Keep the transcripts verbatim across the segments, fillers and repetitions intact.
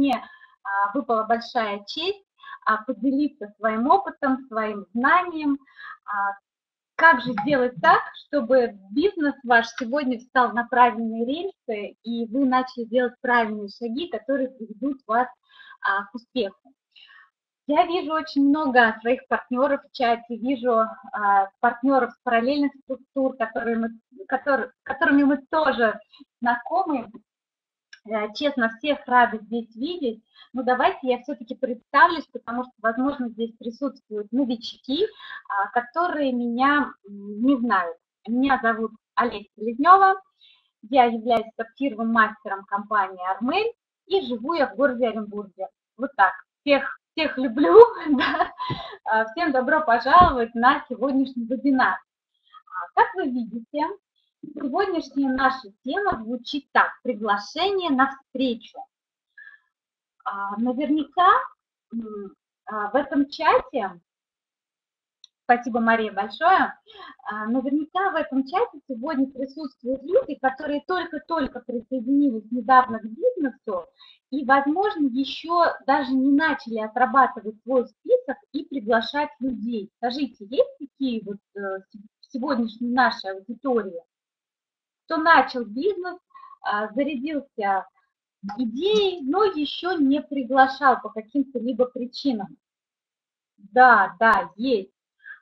мне выпала большая честь поделиться своим опытом, своим знанием, как же сделать так, чтобы бизнес ваш сегодня встал на правильные рельсы, и вы начали делать правильные шаги, которые приведут вас к успеху. Я вижу очень много своих партнеров в чате, вижу а, партнеров с параллельных структур, которые мы, которые, с которыми мы тоже знакомы. А, честно, всех рады здесь видеть. Но давайте я все-таки представлюсь, потому что, возможно, здесь присутствуют новички, а, которые меня не знают. Меня зовут Олеся Селезнева, я являюсь сапфировым мастером компании «Армель» и живу я в городе Оренбурге. Вот так. Всех Всех люблю, да. Всем добро пожаловать на сегодняшний вебинар. Как вы видите, сегодняшняя наша тема звучит так: приглашение на встречу. Наверняка в этом чате, спасибо, Мария, большое, наверняка в этом чате сегодня присутствуют люди, которые только-только присоединились недавно к бизнесу, и, возможно, еще даже не начали отрабатывать свой список и приглашать людей. Скажите, есть такие вот в сегодняшней нашей аудитории, кто начал бизнес, зарядился идеей, но еще не приглашал по каким-то либо причинам? Да, да, есть.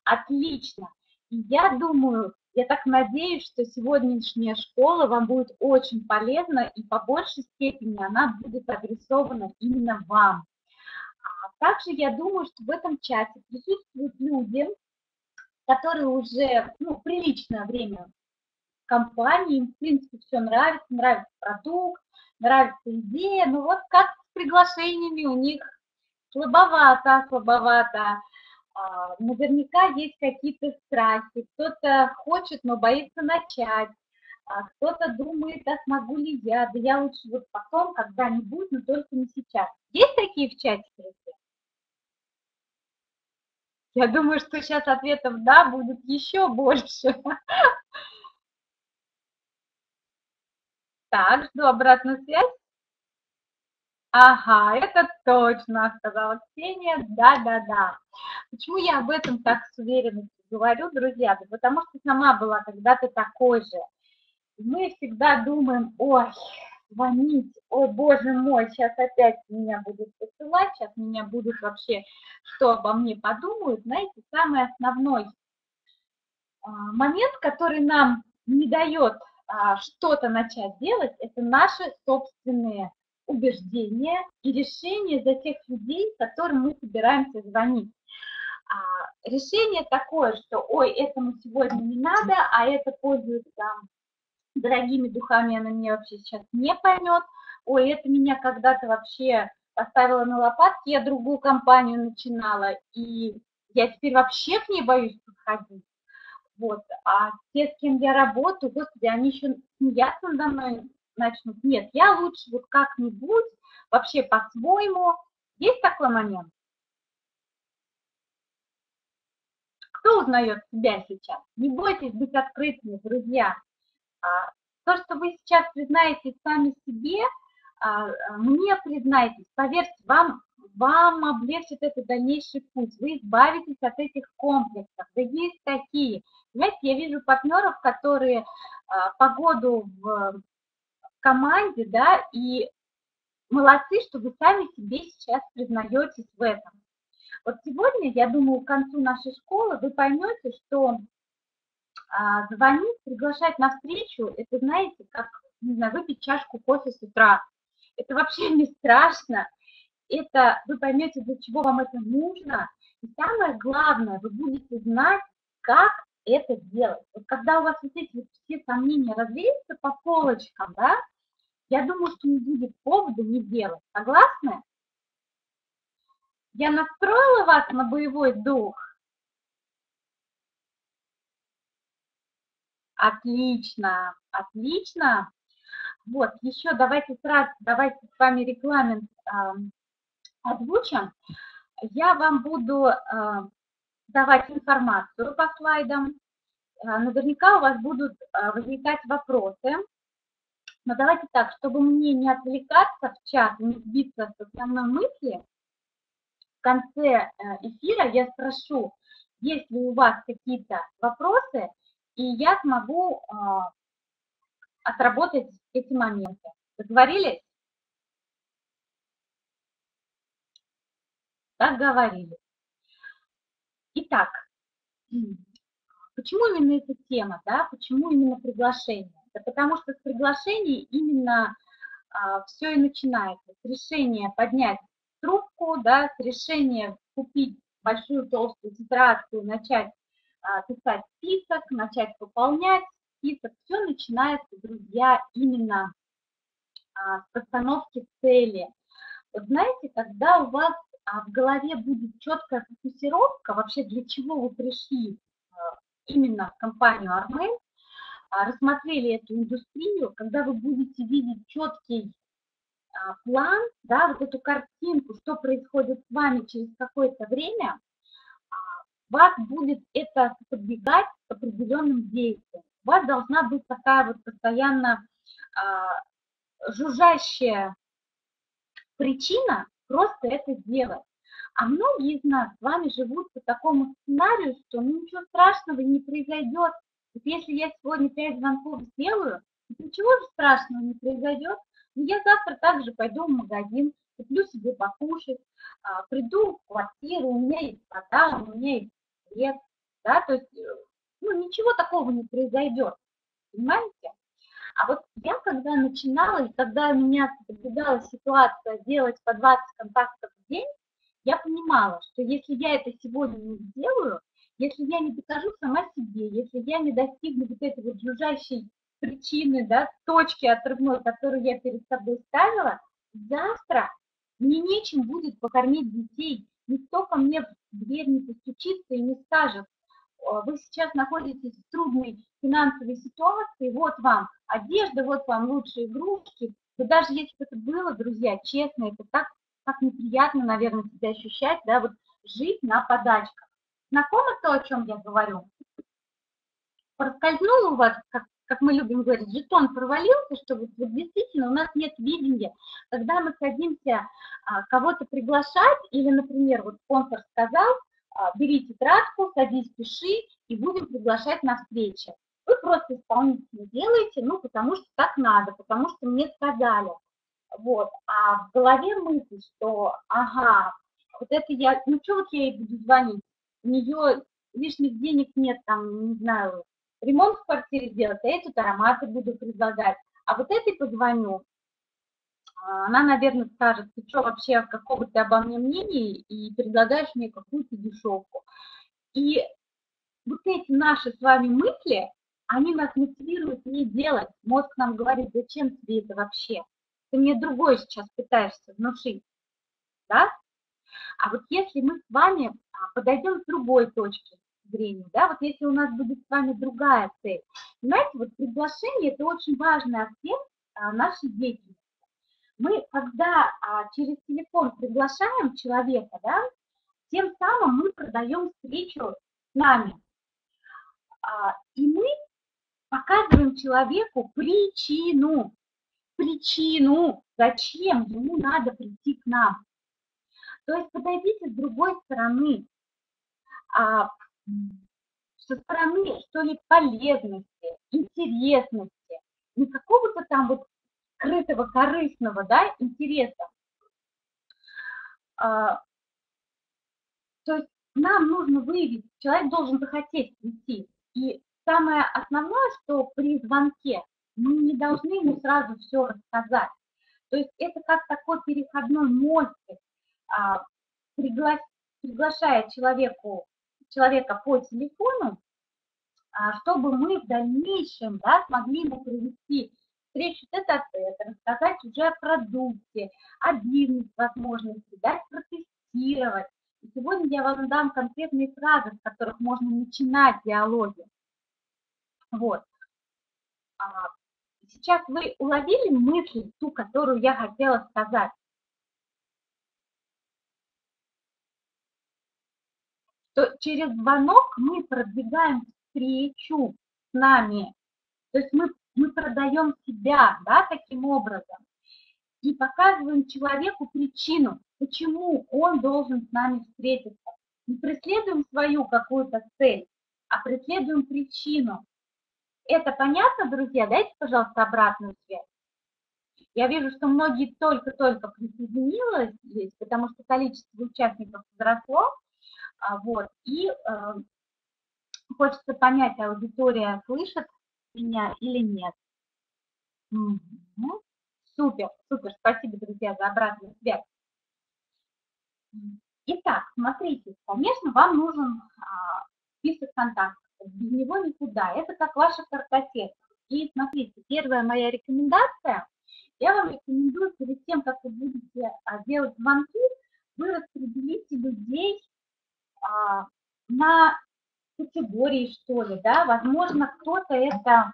Отлично. И я думаю, я так надеюсь, что сегодняшняя школа вам будет очень полезна, и по большей степени она будет адресована именно вам. А также я думаю, что в этом чате присутствуют люди, которые уже, ну, приличное время в компании, им, в принципе, все нравится, нравится продукт, нравится идея, но вот как с приглашениями у них слабовато, слабовато. Наверняка есть какие-то страхи, кто-то хочет, но боится начать, кто-то думает, а смогу ли я, да я лучше вот потом, когда-нибудь, но только не сейчас. Есть такие в чате, друзья? Я думаю, что сейчас ответов «да» будет еще больше. Так, жду обратную связь. Ага, это точно, сказала Ксения, да-да-да. Почему я об этом так с уверенностью говорю, друзья? Да потому что сама была когда-то такой же. Мы всегда думаем, ой, звонить, ой, боже мой, сейчас опять меня будут посылать, сейчас меня будут вообще, что обо мне подумают. Знаете, самый основной момент, который нам не дает что-то начать делать, это наши собственные убеждения и решения за тех людей, которым мы собираемся звонить. А, решение такое, что ой, этому сегодня не надо, а это пользуется там дорогими духами, она меня вообще сейчас не поймет, ой, это меня когда-то вообще поставила на лопатки, я другую компанию начинала, и я теперь вообще к ней боюсь подходить. Вот. А те, с кем я работаю, господи, они еще смеяться надо мной начнут. Нет, я лучше вот как-нибудь, вообще по-своему. Есть такой момент? Кто узнает себя сейчас? Не бойтесь быть открытыми, друзья. То, что вы сейчас признаетесь сами себе, мне признайтесь, поверьте, вам, вам облегчит этот дальнейший путь. Вы избавитесь от этих комплексов. Да есть такие. Знаете, я вижу партнеров, которые по году в команде, да, и молодцы, что вы сами себе сейчас признаетесь в этом. Вот сегодня, я думаю, к концу нашей школы вы поймете, что а, звонить, приглашать на встречу, это, знаете, как, не знаю, выпить чашку кофе с утра. Это вообще не страшно. Это вы поймете, для чего вам это нужно. И самое главное, вы будете знать, как это делать. Вот когда у вас вот эти вот все сомнения развеются по полочкам, да, я думаю, что не будет повода не делать. Согласны? Я настроила вас на боевой дух? Отлично, отлично. Вот, еще давайте сразу, давайте с вами регламент э, озвучим. Я вам буду э, давать информацию по слайдам. Наверняка у вас будут возникать вопросы. Но давайте так, чтобы мне не отвлекаться в чат, не сбиться с основной мысли, в конце эфира я спрошу, есть ли у вас какие-то вопросы, и я смогу э, отработать эти моменты. Договорились? Договорились. Итак, почему именно эта тема, да? Почему именно приглашение? Да потому что с приглашений именно а, все и начинается. С решения поднять трубку, да, с решения купить большую толстую тетрадку, начать а, писать список, начать выполнять список. Все начинается, друзья, именно а, с постановки цели. Вы знаете, когда у вас а, в голове будет четкая фокусировка, вообще для чего вы пришли а, именно в компанию «Армель», рассмотрели эту индустрию, когда вы будете видеть четкий а, план, да, вот эту картинку, что происходит с вами через какое-то время, а, вас будет это подвигать к определенным действиям. У вас должна быть такая вот постоянно а, жужжащая причина просто это делать. А многие из нас с вами живут по такому сценарию, что ну, ничего страшного не произойдет. Если я сегодня пять звонков сделаю, ничего же страшного не произойдет, но я завтра также пойду в магазин, куплю себе покушать, приду в квартиру, у меня есть вода, у меня есть свет, да, то есть, ну, ничего такого не произойдет, понимаете? А вот я, когда начинала, и когда у меня подвигала ситуация делать по двадцать контактов в день, я понимала, что если я это сегодня не сделаю, если я не докажу сама себе, если я не достигну вот этой вот жужжащей причины, да, точки отрывной, которую я перед собой ставила, завтра мне нечем будет покормить детей, никто ко мне в дверь не постучится и не скажет, вы сейчас находитесь в трудной финансовой ситуации, вот вам одежда, вот вам лучшие игрушки. И даже если это было, друзья, честно, это так, так неприятно, наверное, себя ощущать, да, вот жить на подачках. Знакомо то, о чем я говорю? Проскользнуло у вас, как, как мы любим говорить, жетон провалился, что вот, вот действительно у нас нет видения. Когда мы садимся а, кого-то приглашать, или, например, вот спонсор сказал, а, бери тетрадку, садись, пиши, и будем приглашать на встречи. Вы просто исполнительно делаете, ну, потому что так надо, потому что мне сказали. Вот. А в голове мысль, что, ага, вот это я, ну, что вот я ей буду звонить? У нее лишних денег нет, там, не знаю, ремонт в квартире сделать, а я тут ароматы буду предлагать. А вот этой позвоню, она, наверное, скажет, ты что вообще, какого ты обо мне мнения, и предлагаешь мне какую-то дешевку. И вот эти наши с вами мысли, они нас мотивируют не делать. Мозг нам говорит, зачем тебе это вообще? Ты мне другое сейчас пытаешься внушить, да? А вот если мы с вами подойдем с другой точки зрения, да, вот если у нас будет с вами другая цель, знаете, вот приглашение – это очень важный аспект нашей деятельности. Мы, когда через телефон приглашаем человека, да, тем самым мы продаем встречу с нами. И мы показываем человеку причину, причину, зачем ему надо прийти к нам. То есть подойдите с другой стороны, а, со стороны, что ли, полезности, интересности, не какого-то там вот скрытого, корыстного, да, интереса. А, то есть нам нужно выявить, человек должен захотеть прийти. И самое основное, что при звонке мы не должны ему сразу все рассказать. То есть это как такой переходной мостик. Пригла... приглашая человеку, человека по телефону, чтобы мы в дальнейшем, да, смогли ему провести встречу тет-а-тет, рассказать уже о продукте, о бизнесе, возможности, дать протестировать. И сегодня я вам дам конкретные фразы, с которых можно начинать диалоги. Вот. Сейчас вы уловили мысль, ту, которую я хотела сказать? То через звонок мы продвигаем встречу с нами. То есть мы мы продаем себя, да, таким образом, и показываем человеку причину, почему он должен с нами встретиться. Не преследуем свою какую-то цель, а преследуем причину. Это понятно, друзья? Дайте, пожалуйста, обратную связь. Я вижу, что многие только-только присоединились здесь, потому что количество участников возросло. Вот, и э, хочется понять, аудитория слышит меня или нет. Угу. Супер, супер, спасибо, друзья, за обратную связь. Итак, смотрите, конечно, вам нужен а, список контактов, без него никуда, это как ваша картотека. И смотрите, первая моя рекомендация, я вам рекомендую перед тем, как вы будете а, делать звонки, вы распределите людей а, на категории, что ли, да, возможно, кто-то это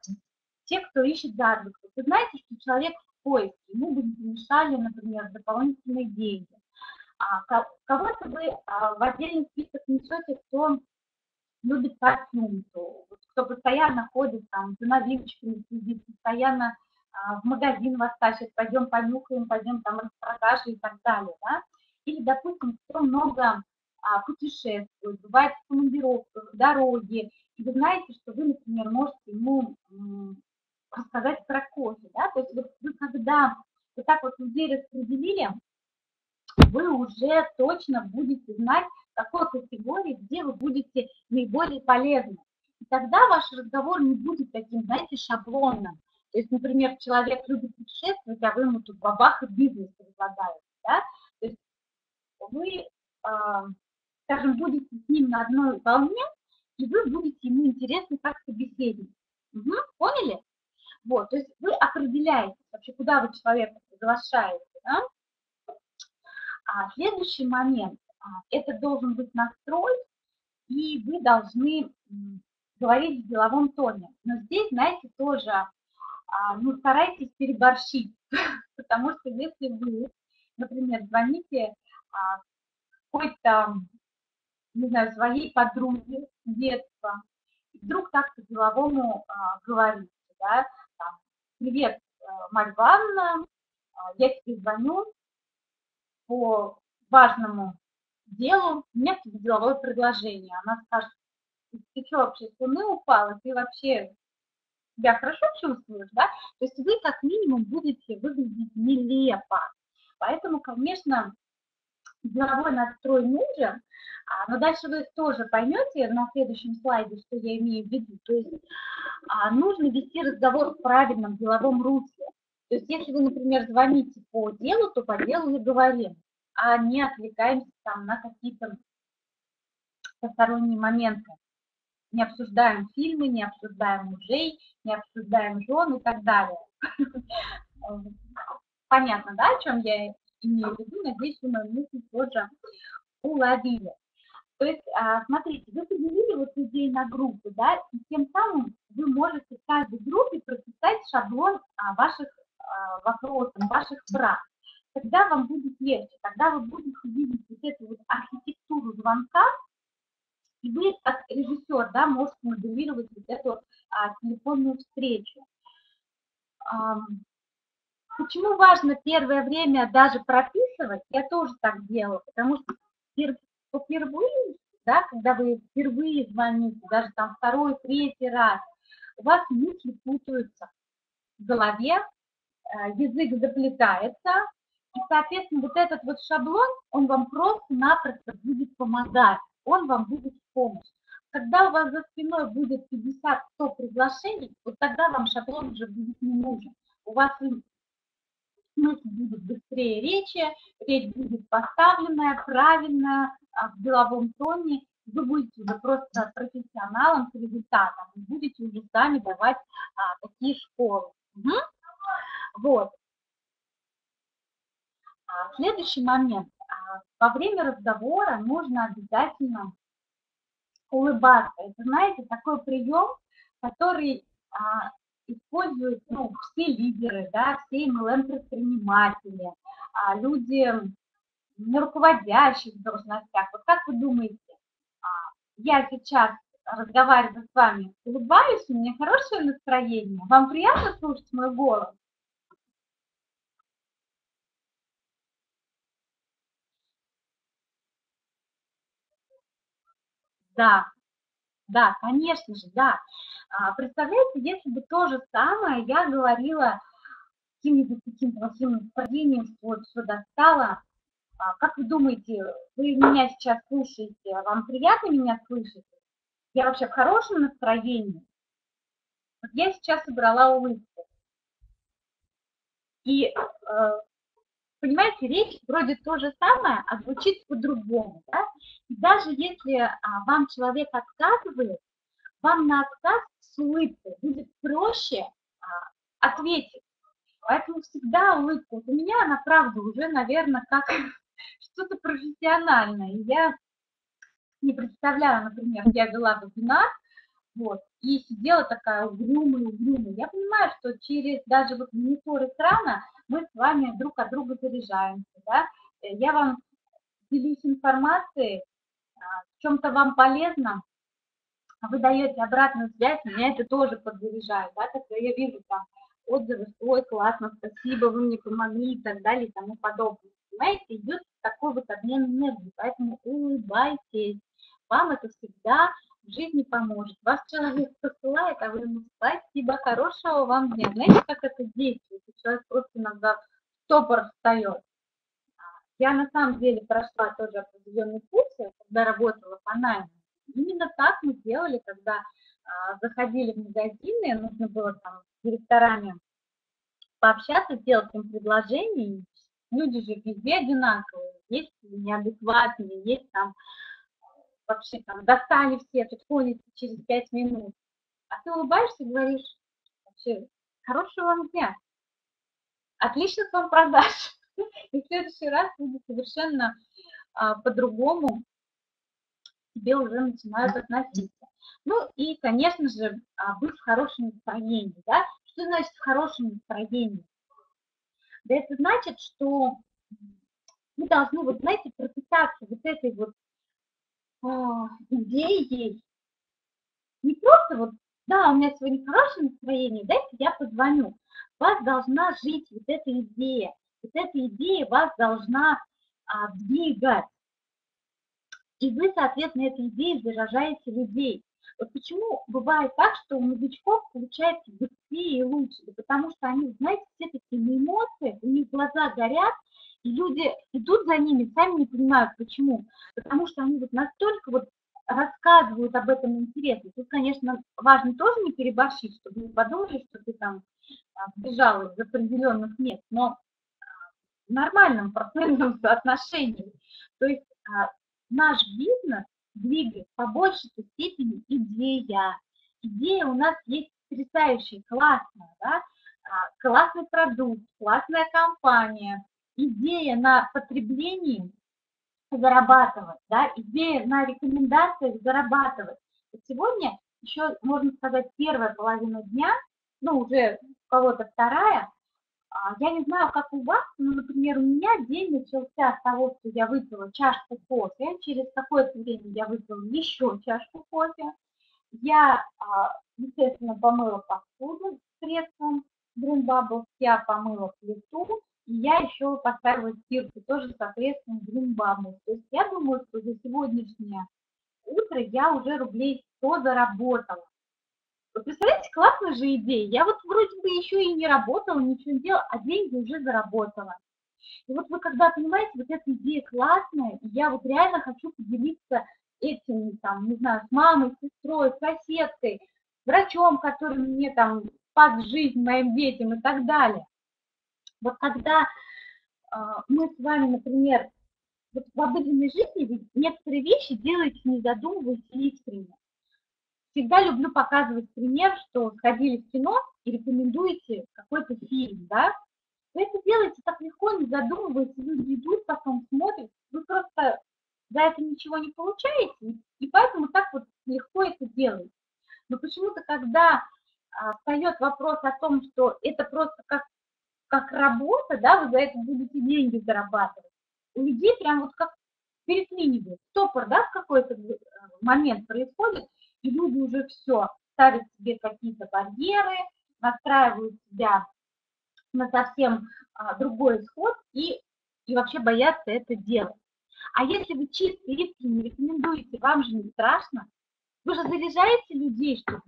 те, кто ищет заработок. Вы знаете, что человек в поиске, ему бы не помешали, например, дополнительные деньги. Кого-то вы в отдельный список несете, кто любит косметику, кто постоянно ходит там за новиночками, постоянно в магазин вас тащит, пойдем понюхаем, пойдем там распродажи и так далее, да? Или, допустим, кто много путешествует, бывает в командировках, в дороге, и вы знаете, что вы, например, можете ему рассказать про кофе, да? То есть вы когда вот так вот людей распределили, вы уже точно будете знать, в какой категории, где вы будете наиболее полезны. И тогда ваш разговор не будет таким, знаете, шаблонным. То есть, например, человек любит путешествовать, а вы ему тут бабах и бизнес предлагаете. Да? То есть вы, э, скажем, будете с ним на одной волне, и вы будете ему интересны как собеседник. Угу, поняли? Вот, то есть вы определяете вообще, куда вы человека приглашаете, да? А следующий момент, это должен быть настрой, и вы должны говорить в деловом тоне. Но здесь, знаете, тоже, ну, старайтесь переборщить, потому что если вы, например, звоните какой-то, не знаю, своей подруге с детства, и вдруг так по-деловому говорите, да, там, привет, Марья Ивановна, я тебе звоню по важному делу, у меня тебе деловое предложение. Она скажет, ты что вообще, с луны упала, ты вообще себя хорошо чувствуешь, да? То есть вы как минимум будете выглядеть нелепо. Поэтому, конечно, деловой настрой нужен, но дальше вы тоже поймете на следующем слайде, что я имею в виду. То есть нужно вести разговор в правильном деловом русле. То есть если вы, например, звоните по делу, то по делу и говорим, а не отвлекаемся там на какие-то посторонние моменты. Не обсуждаем фильмы, не обсуждаем мужей, не обсуждаем жен и так далее. Понятно, да, о чем я имею в виду? Надеюсь, вы мои мысли тоже уловили. То есть, смотрите, вы поделили вот людей на группы, да, и тем самым вы можете в каждой группе прописать шаблон ваших вопросам, ваших брак. Тогда вам будет легче, тогда вы будете видеть вот эту вот архитектуру звонка, и вы, как режиссер, да, можете моделировать вот эту а, телефонную встречу. А, почему важно первое время даже прописывать? Я тоже так делаю, потому что впервые, да, когда вы впервые звоните, даже там второй, третий раз, у вас мысли путаются в голове, язык заплетается, и, соответственно, вот этот вот шаблон, он вам просто-напросто будет помогать, он вам будет в помощь. Когда у вас за спиной будет пятьдесят сто приглашений, вот тогда вам шаблон уже будет не нужен. У вас мысль будет быстрее речи, речь будет поставленная, правильная, в деловом тоне, вы будете уже просто профессионалом с результатом, будете уже сами давать а, такие школы. Угу. Вот. Следующий момент. Во время разговора нужно обязательно улыбаться. Это, знаете, такой прием, который а, используют, ну, все лидеры, да, все эм эл эм-предприниматели, а, люди на руководящих должностях. Вот как вы думаете, я сейчас разговариваю с вами, улыбаюсь, у меня хорошее настроение. Вам приятно слушать мой голос? Да, да, конечно же, да. Представляете, если бы то же самое я говорила каким-нибудь таким плохим настроением, что вот все достало, как вы думаете, вы меня сейчас слушаете, вам приятно меня слышать? Я вообще в хорошем настроении? Вот я сейчас собрала улыбку. И, понимаете, речь вроде то же самое, а звучит по-другому. Да? Даже если вам человек отказывает, вам на отказ с улыбкой будет проще ответить. Поэтому всегда улыбка. Вот у меня она, правда, уже, наверное, как что-то профессиональное. Я не представляла, например, я вела вебинар, вот, и сидела такая угрюмая, угрюмая. Я понимаю, что через даже вот монитор экрана мы с вами друг от друга заряжаемся, да. Я вам делюсь информацией, в чем-то вам полезно, вы даете обратную связь, меня это тоже подзаряжает, да, когда я вижу там отзывы, что ой, классно, спасибо, вы мне помогли и так далее и тому подобное. Понимаете, идет такой вот обмен энергии, поэтому улыбайтесь. Вам это всегда в жизни поможет. Вас человек посылает, а вы ему спасибо, хорошего вам дня. Знаете, как это действует? Человек просто иногда в стопор встает. Я на самом деле прошла тоже определенный путь, когда работала по найму. Именно так мы делали, когда а, заходили в магазины, нужно было там с директорами пообщаться, сделать им предложение. Люди же везде одинаковые, есть неадекватные, есть там вообще там достали все, тут ходите через пять минут. А ты улыбаешься и говоришь, вообще, хорошего вам дня, отличных вам продаж. И в следующий раз люди совершенно а, по-другому к тебе уже начинают относиться. Ну и, конечно же, а, быть в хорошем настроении. Да? Что значит в хорошем настроении? Да это значит, что мы должны, вот, знаете, пропитаться вот этой вот идеей. Не просто вот, да, у меня сегодня хорошее настроение, дайте я позвоню. Вас должна жить вот эта идея. Вот эта идея вас должна а, двигать. И вы, соответственно, этой идеей заражаете людей. Вот почему бывает так, что у новичков получается быстрее и лучше? Да потому что они, знаете, все такие на эмоциях, у них глаза горят, и люди идут за ними, сами не понимают, почему. Потому что они вот настолько вот рассказывают об этом интересно. Тут, конечно, важно тоже не переборщить, чтобы не подумали, что ты там сбежал из определенных мест, но в нормальном процентном соотношении. То есть наш бизнес двигает по большей степени идея. Идея у нас есть потрясающая, классная, да? Классный продукт, классная компания, идея на потреблении зарабатывать, да? Идея на рекомендациях зарабатывать. И сегодня еще, можно сказать, первая половина дня, ну уже у кого-то вторая. Я не знаю, как у вас, но, например, у меня день начался с того, что я выпила чашку кофе, через какое-то время я выпила еще чашку кофе, я, естественно, помыла посуду средством Green Bubble, я помыла плиту, и я еще поставила стирку тоже со средством Green Bubble. То есть я думаю, что за сегодняшнее утро я уже рублей сто заработала. Вы представляете, классная же идея. Я вот вроде бы еще и не работала, ничего не делала, а деньги уже заработала. И вот вы когда понимаете, вот эта идея классная, и я вот реально хочу поделиться этим, там, не знаю, с мамой, с сестрой, с соседкой, врачом, который мне там спас жизнь, моим детям и так далее. Вот когда э, мы с вами, например, вот в обыденной жизни некоторые вещи делаете, не задумываясь, искренне. Всегда люблю показывать пример, что сходили в кино и рекомендуете какой-то фильм, да? Вы это делаете так легко, не задумываясь, люди идут, потом смотрят, вы просто за это ничего не получаете, и поэтому так вот легко это делаете. Но почему-то, когда а, встает вопрос о том, что это просто как, как работа, да, вы за это будете деньги зарабатывать, у людей прям вот как переклинивает, стопор, да, в какой-то момент происходит, и люди уже все, ставят себе какие-то барьеры, настраивают себя на совсем а, другой исход и, и вообще боятся это делать. А если вы чистые лифты не рекомендуете, вам же не страшно, вы же заряжаете людей, что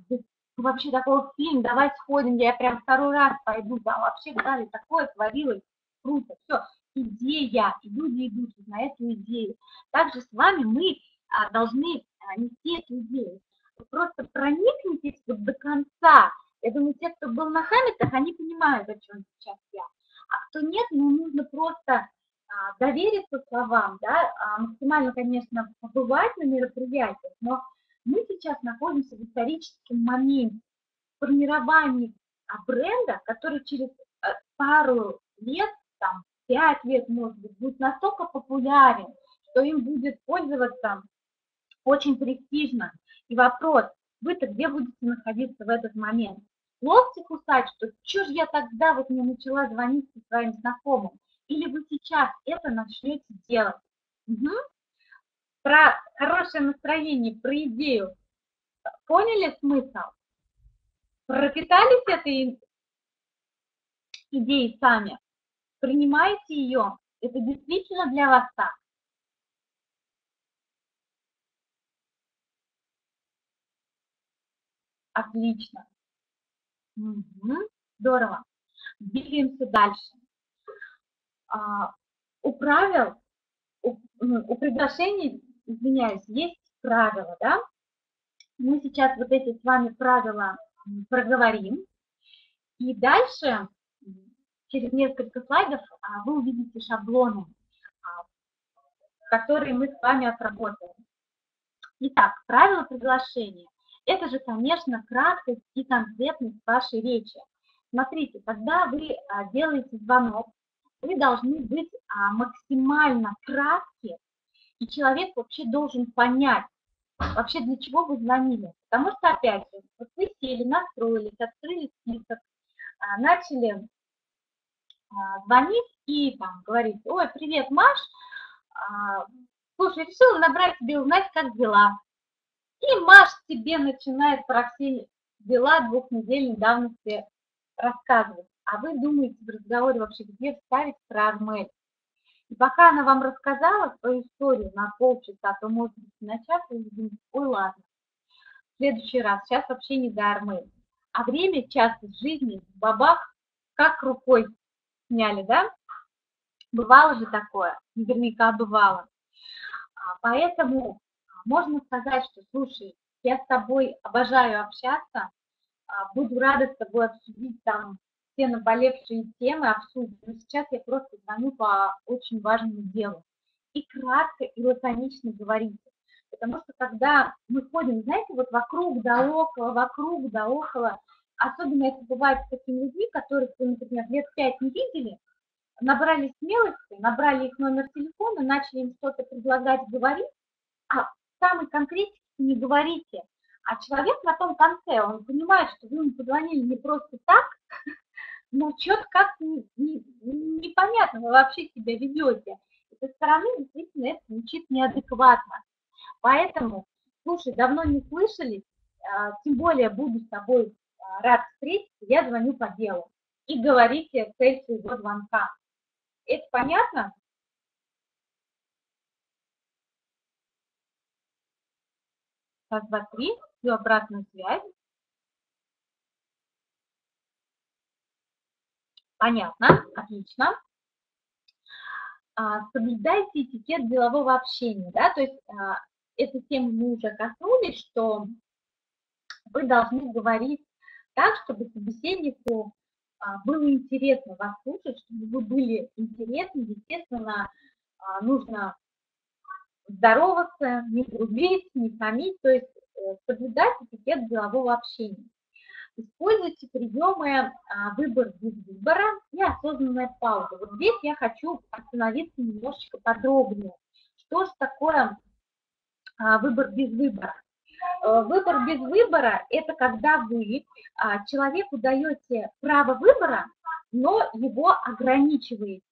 вообще такой фильм, давай сходим, я прям второй раз пойду, да, вообще дали такое, творилось, круто, все, идея, и люди идут на эту идею. Также с вами мы а, должны а, нести эту идею. Вы просто проникнитесь вот до конца. Я думаю, те, кто был на хаммитах, они понимают, о чем сейчас я. А кто нет, ну, нужно просто а, довериться словам, да, а, максимально, конечно, побывать на мероприятиях, но мы сейчас находимся в историческом моменте формирования бренда, который через пару лет, там, пять лет, может быть, будет настолько популярен, что им будет пользоваться очень престижно. И вопрос, вы-то где будете находиться в этот момент? Локти кусать, что чё ж я тогда вот не начала звонить со своим знакомым? Или вы сейчас это начнете делать? Угу. Про хорошее настроение, про идею. Поняли смысл? Пропитались этой идеей сами? Принимаете ее? Это действительно для вас так? Отлично. Угу. Здорово. Двигаемся дальше. А, у правил, у, у приглашений, извиняюсь, есть правила, да? Мы сейчас вот эти с вами правила проговорим. И дальше, через несколько слайдов, вы увидите шаблоны, которые мы с вами отработаем. Итак, правила приглашения. Это же, конечно, краткость и конкретность вашей речи. Смотрите, когда вы делаете звонок, вы должны быть максимально кратки, и человек вообще должен понять, вообще для чего вы звонили. Потому что, опять же, вот вы сели, настроились, открыли список, начали звонить и там говорить: ой, привет, Маш, слушай, решила набрать тебе, узнать, как дела. И Маш тебе начинает про все дела двухнедельной давности рассказывать. А вы думаете в разговоре вообще, где вставить про Армель. И пока она вам рассказала свою историю на полчаса, то, может быть, на час, вы думаете: ой, ладно, в следующий раз, сейчас вообще не до Армель. А время, час из жизни, бабах, как рукой сняли, да? Бывало же такое, наверняка бывало. Поэтому можно сказать, что, слушай, я с тобой обожаю общаться, буду рада с тобой обсудить там все наболевшие темы, обсудить, но сейчас я просто звоню по очень важному делу. И кратко, и лаконично говорите. Потому что когда мы ходим, знаете, вот вокруг да около, вокруг да около, особенно это бывает с такими людьми, которых вы, например, лет пять не видели, набрали смелости, набрали их номер телефона, начали им что-то предлагать, говорить, а самой конкретики не говорите. А человек на том конце, он понимает, что вы ему позвонили не просто так, но что-то как-то непонятно, вы вообще себя ведете. И со стороны действительно это звучит неадекватно. Поэтому, слушай, давно не слышались, тем более буду с тобой рад встретиться, я звоню по делу. И говорите цель своего звонка. Это понятно? Раз, два, три, всю обратную связь. Понятно, отлично. А, соблюдайте этикет делового общения, да, то есть а, эту тему мы уже коснулись, что вы должны говорить так, чтобы собеседнику а, было интересно вас слушать, чтобы вы были интересны, естественно, а, нужно здороваться, не грубить, не хамить, то есть соблюдать этикет делового общения. Используйте приемы выбор без выбора и осознанная пауза. Вот здесь я хочу остановиться немножечко подробнее. Что же такое выбор без выбора? Выбор без выбора – это когда вы человеку даете право выбора, но его ограничиваете.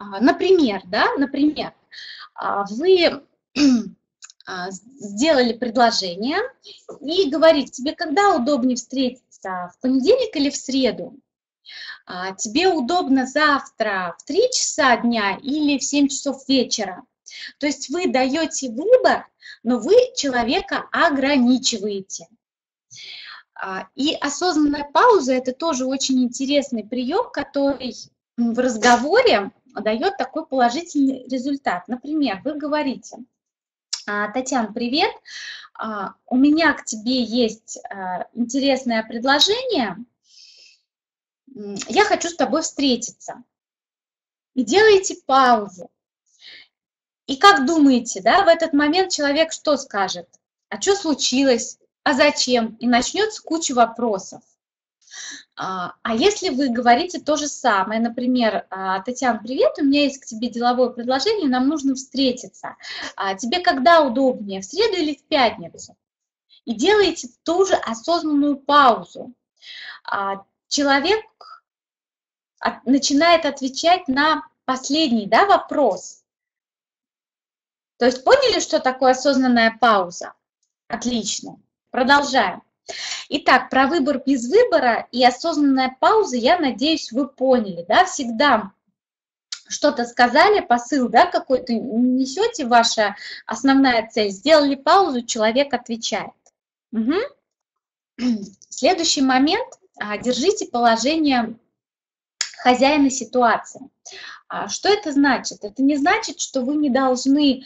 Например, да, например, вы сделали предложение и говорит, тебе когда удобнее встретиться, в понедельник или в среду? Тебе удобно завтра в три часа дня или в семь часов вечера? То есть вы даете выбор, но вы человека ограничиваете. И осознанная пауза – это тоже очень интересный прием, который в разговоре дает такой положительный результат. Например, вы говорите: Татьяна, привет, у меня к тебе есть интересное предложение, я хочу с тобой встретиться. И делаете паузу. И как думаете, да, в этот момент человек что скажет? А что случилось? А зачем? И начнется куча вопросов. А если вы говорите то же самое, например, Татьяна, привет, у меня есть к тебе деловое предложение, нам нужно встретиться. Тебе когда удобнее, в среду или в пятницу? И делаете ту же осознанную паузу. Человек начинает отвечать на последний, да, вопрос. То есть поняли, что такое осознанная пауза? Отлично. Продолжаем. Итак, про выбор без выбора и осознанная пауза, я надеюсь, вы поняли, да, всегда что-то сказали, посыл, да, какой-то несете, ваша основная цель, сделали паузу, человек отвечает. Угу. Следующий момент, держите положение хозяина ситуации. Что это значит? Это не значит, что вы не должны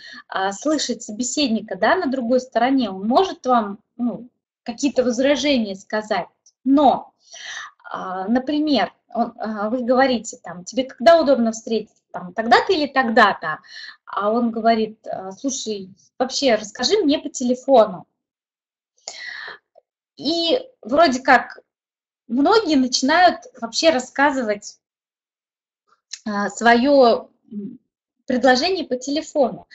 слышать собеседника, да, на другой стороне, он может вам, ну, какие-то возражения сказать, но, например, вы говорите, там, тебе когда удобно встретиться, там, тогда-то или тогда-то, а он говорит, слушай, вообще расскажи мне по телефону. И вроде как многие начинают вообще рассказывать свое предложение по телефону.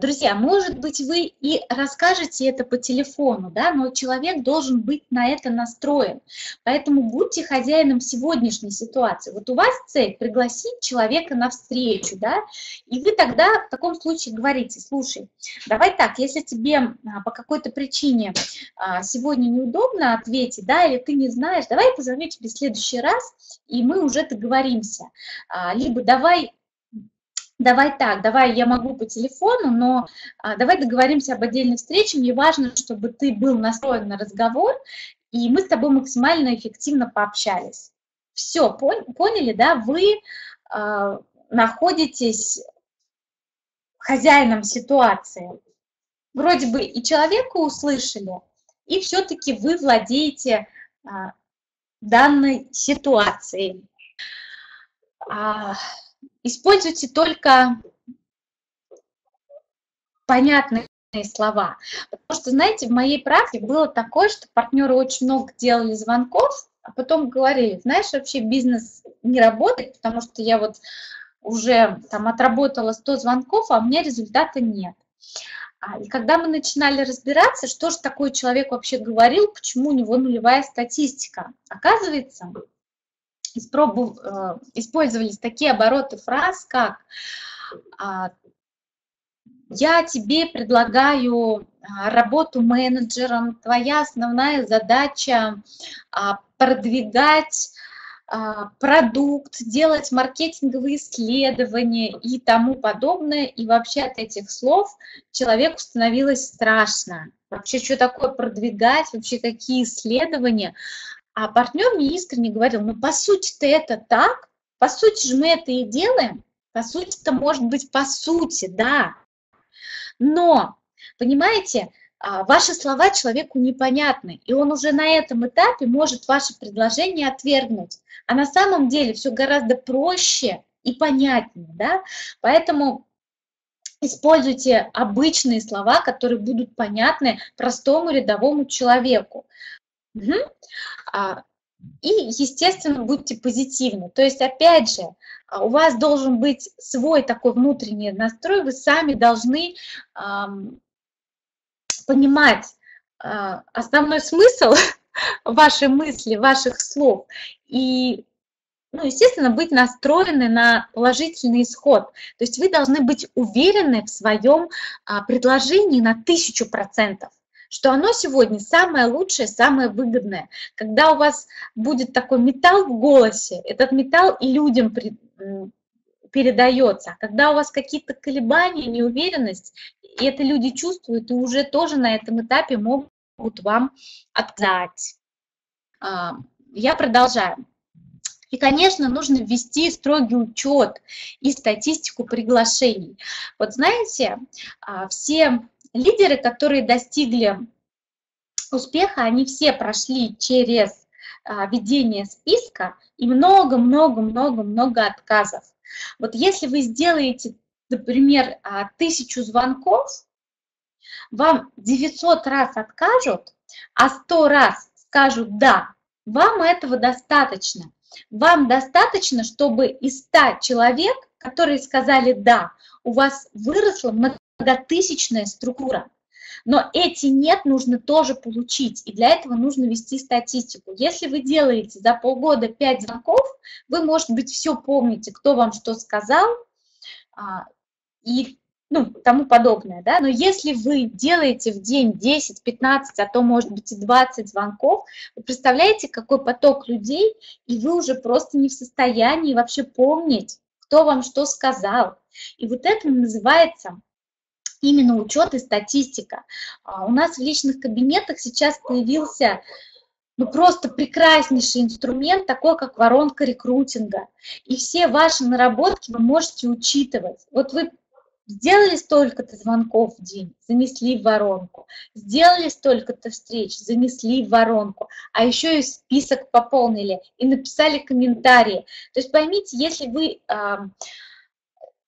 Друзья, может быть, вы и расскажете это по телефону, да, но человек должен быть на это настроен. Поэтому будьте хозяином сегодняшней ситуации. Вот у вас цель пригласить человека на встречу, да, и вы тогда в таком случае говорите: слушай, давай так, если тебе по какой-то причине сегодня неудобно ответить, да, или ты не знаешь, давай я позвоню тебе в следующий раз, и мы уже договоримся. Либо давай... Давай так, давай я могу по телефону, но а, давай договоримся об отдельной встрече, мне важно, чтобы ты был настроен на разговор, и мы с тобой максимально эффективно пообщались. Все, пон поняли, да, вы а, находитесь хозяином ситуации. Вроде бы и человека услышали, и все-таки вы владеете а, данной ситуацией. А, Используйте только понятные слова. Потому что, знаете, в моей практике было такое, что партнеры очень много делали звонков, а потом говорили, знаешь, вообще бизнес не работает, потому что я вот уже там отработала сто звонков, а у меня результата нет. И когда мы начинали разбираться, что же такой человек вообще говорил, почему у него нулевая статистика, оказывается... Использовались такие обороты фраз, как «я тебе предлагаю работу менеджером, твоя основная задача продвигать продукт, делать маркетинговые исследования» и тому подобное. И вообще от этих слов человеку становилось страшно. Вообще, что такое продвигать, вообще какие исследования? А партнер мне искренне говорил, ну, по сути-то это так, по сути же мы это и делаем, по сути-то, может быть, по сути, да. Но, понимаете, ваши слова человеку непонятны, и он уже на этом этапе может ваше предложение отвергнуть. А на самом деле все гораздо проще и понятнее, да, поэтому... Используйте обычные слова, которые будут понятны простому рядовому человеку. Угу. И, естественно, будьте позитивны. То есть, опять же, у вас должен быть свой такой внутренний настрой, вы сами должны эм, понимать э, основной смысл вашей мысли, ваших слов. И ну, естественно, быть настроены на положительный исход. То есть вы должны быть уверены в своем предложении на тысячу процентов, что оно сегодня самое лучшее, самое выгодное. Когда у вас будет такой металл в голосе, этот металл и людям при, передается. Когда у вас какие-то колебания, неуверенность, и это люди чувствуют, и уже тоже на этом этапе могут вам отказать. Я продолжаю. И, конечно, нужно ввести строгий учет и статистику приглашений. Вот знаете, все лидеры, которые достигли успеха, они все прошли через ведение списка и много-много-много-много отказов. Вот если вы сделаете, например, тысячу звонков, вам девятьсот раз откажут, а сто раз скажут «да», вам этого достаточно. Вам достаточно, чтобы из ста человек, которые сказали «да», у вас выросла многотысячная структура. Но эти «нет» нужно тоже получить, и для этого нужно вести статистику. Если вы делаете за полгода пять звонков, вы, может быть, все помните, кто вам что сказал, и ну, тому подобное, да, но если вы делаете в день десять, пятнадцать, а то, может быть, и двадцать звонков, вы представляете, какой поток людей, и вы уже просто не в состоянии вообще помнить, кто вам что сказал. И вот это называется именно учет и статистика. У нас в личных кабинетах сейчас появился... Ну, просто прекраснейший инструмент, такой как воронка рекрутинга. И все ваши наработки вы можете учитывать. Вот вы сделали столько-то звонков в день, занесли в воронку. Сделали столько-то встреч, занесли в воронку. А еще и список пополнили и написали комментарии. То есть поймите, если вы э,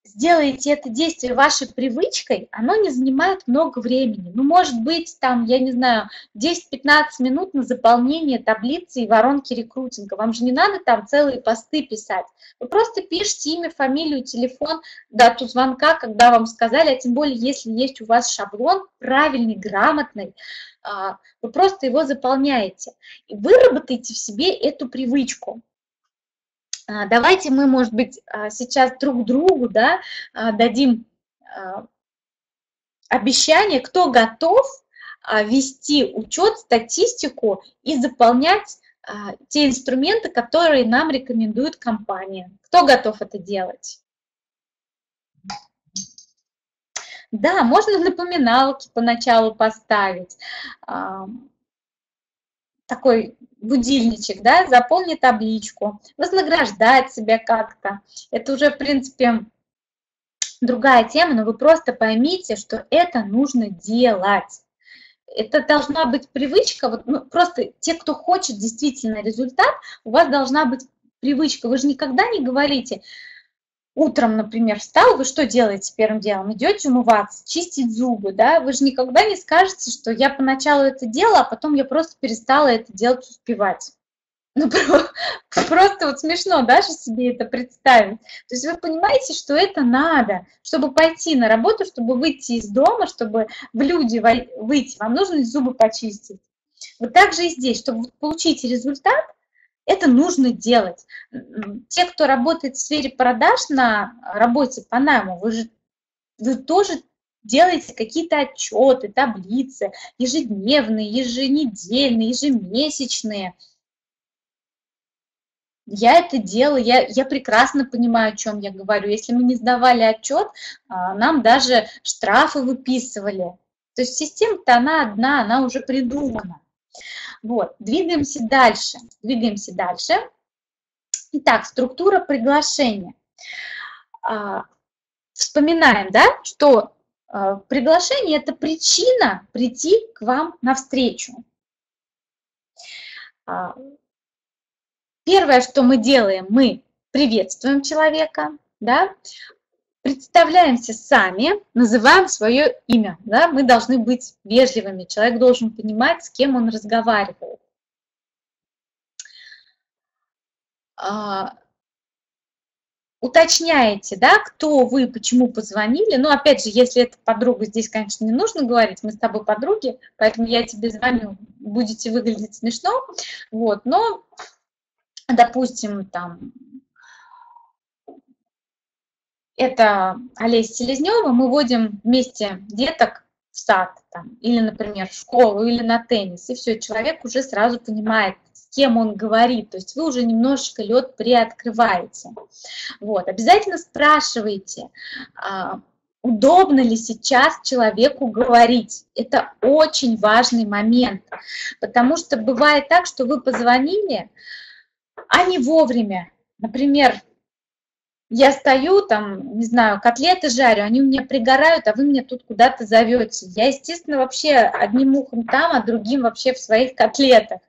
сделаете это действие вашей привычкой, оно не занимает много времени. Ну, может быть, там, я не знаю, десять-пятнадцать минут на заполнение таблицы и воронки рекрутинга. Вам же не надо там целые посты писать. Вы просто пишите имя, фамилию, телефон, дату звонка, когда вам сказали, а тем более, если есть у вас шаблон правильный, грамотный, вы просто его заполняете. И выработайте в себе эту привычку. Давайте мы, может быть, сейчас друг другу, да, дадим обещание, кто готов вести учет, статистику и заполнять те инструменты, которые нам рекомендует компания. Кто готов это делать? Да, можно напоминалки поначалу поставить. Такой будильничек, да, заполни табличку, вознаграждать себя как-то. Это уже, в принципе, другая тема, но вы просто поймите, что это нужно делать. Это должна быть привычка, вот, ну, просто те, кто хочет действительно результат, у вас должна быть привычка. Вы же никогда не говорите, утром, например, встал, вы что делаете первым делом? Идете умываться, чистить зубы, да? Вы же никогда не скажете, что я поначалу это делала, а потом я просто перестала это делать, успевать. Ну, просто вот смешно даже себе это представить. То есть вы понимаете, что это надо, чтобы пойти на работу, чтобы выйти из дома, чтобы в люди выйти, вам нужно зубы почистить. Вот так же и здесь, чтобы получить результат, это нужно делать. Те, кто работает в сфере продаж на работе по найму, вы же вы тоже делаете какие-то отчеты, таблицы, ежедневные, еженедельные, ежемесячные. Я это делаю, я, я прекрасно понимаю, о чем я говорю. Если мы не сдавали отчет, нам даже штрафы выписывали. То есть система-то она одна, она уже придумана. Вот, двигаемся дальше, двигаемся дальше. Итак, структура приглашения. Вспоминаем, да, что приглашение – это причина прийти к вам навстречу. Первое, что мы делаем, мы приветствуем человека, да, представляемся сами, называем свое имя. Да? Мы должны быть вежливыми. Человек должен понимать, с кем он разговаривает. А, уточняете, да, кто вы, почему позвонили. Но, опять же, если это подруга, здесь, конечно, не нужно говорить. Мы с тобой подруги, поэтому я тебе звоню. Будете выглядеть смешно. Вот, но, допустим, там... Это Олеся Селезнева. Мы водим вместе деток в сад, там, или, например, в школу, или на теннис. И все, человек уже сразу понимает, с кем он говорит. То есть вы уже немножечко лед приоткрываете. Вот. Обязательно спрашивайте, удобно ли сейчас человеку говорить. Это очень важный момент. Потому что бывает так, что вы позвонили, а не вовремя. Например, я стою, там, не знаю, котлеты жарю, они у меня пригорают, а вы меня тут куда-то зовете. Я, естественно, вообще одним ухом там, а другим вообще в своих котлетах.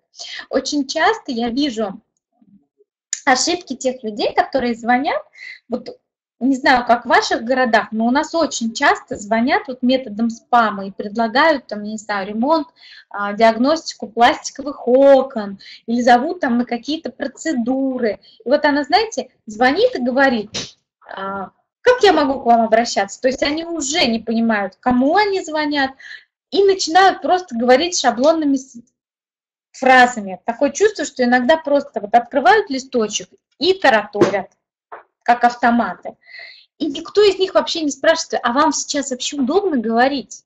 Очень часто я вижу ошибки тех людей, которые звонят. Вот не знаю, как в ваших городах, но у нас очень часто звонят вот методом спама и предлагают, там, не знаю, ремонт, диагностику пластиковых окон или зовут там на какие-то процедуры. И вот она, знаете, звонит и говорит, как я могу к вам обращаться? То есть они уже не понимают, кому они звонят, и начинают просто говорить шаблонными фразами. Такое чувство, что иногда просто вот открывают листочек и тараторят, как автоматы. И никто из них вообще не спрашивает, а вам сейчас вообще удобно говорить?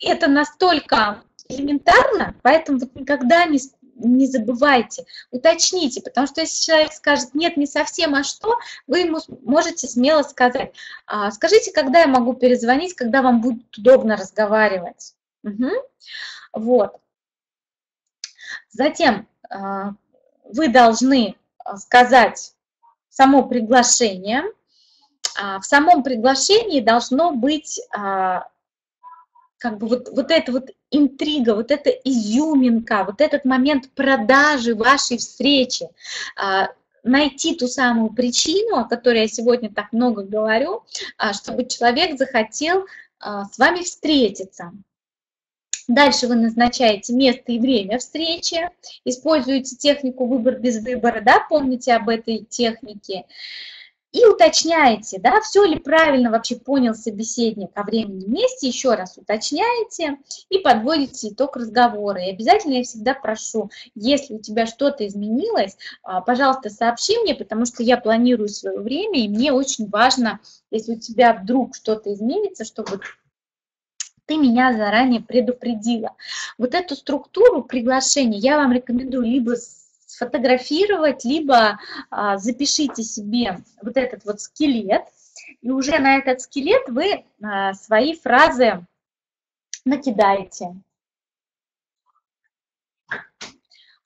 Это настолько элементарно, поэтому вот никогда не, не забывайте, уточните, потому что если человек скажет, нет, не совсем, а что, вы ему можете смело сказать, скажите, когда я могу перезвонить, когда вам будет удобно разговаривать. Угу. Вот. Затем вы должны сказать само приглашение. В самом приглашении должно быть как бы вот, вот эта вот интрига, вот эта изюминка, вот этот момент продажи вашей встречи. Найти ту самую причину, о которой я сегодня так много говорю, чтобы человек захотел с вами встретиться. Дальше вы назначаете место и время встречи, используете технику «выбор без выбора», да, помните об этой технике, и уточняете, да, все ли правильно вообще понял собеседник о времени и месте, еще раз уточняете и подводите итог разговора. И обязательно я всегда прошу, если у тебя что-то изменилось, пожалуйста, сообщи мне, потому что я планирую свое время, и мне очень важно, если у тебя вдруг что-то изменится, чтобы ты меня заранее предупредила. Вот эту структуру приглашений я вам рекомендую либо сфотографировать, либо а, запишите себе вот этот вот скелет, и уже на этот скелет вы а, свои фразы накидаете.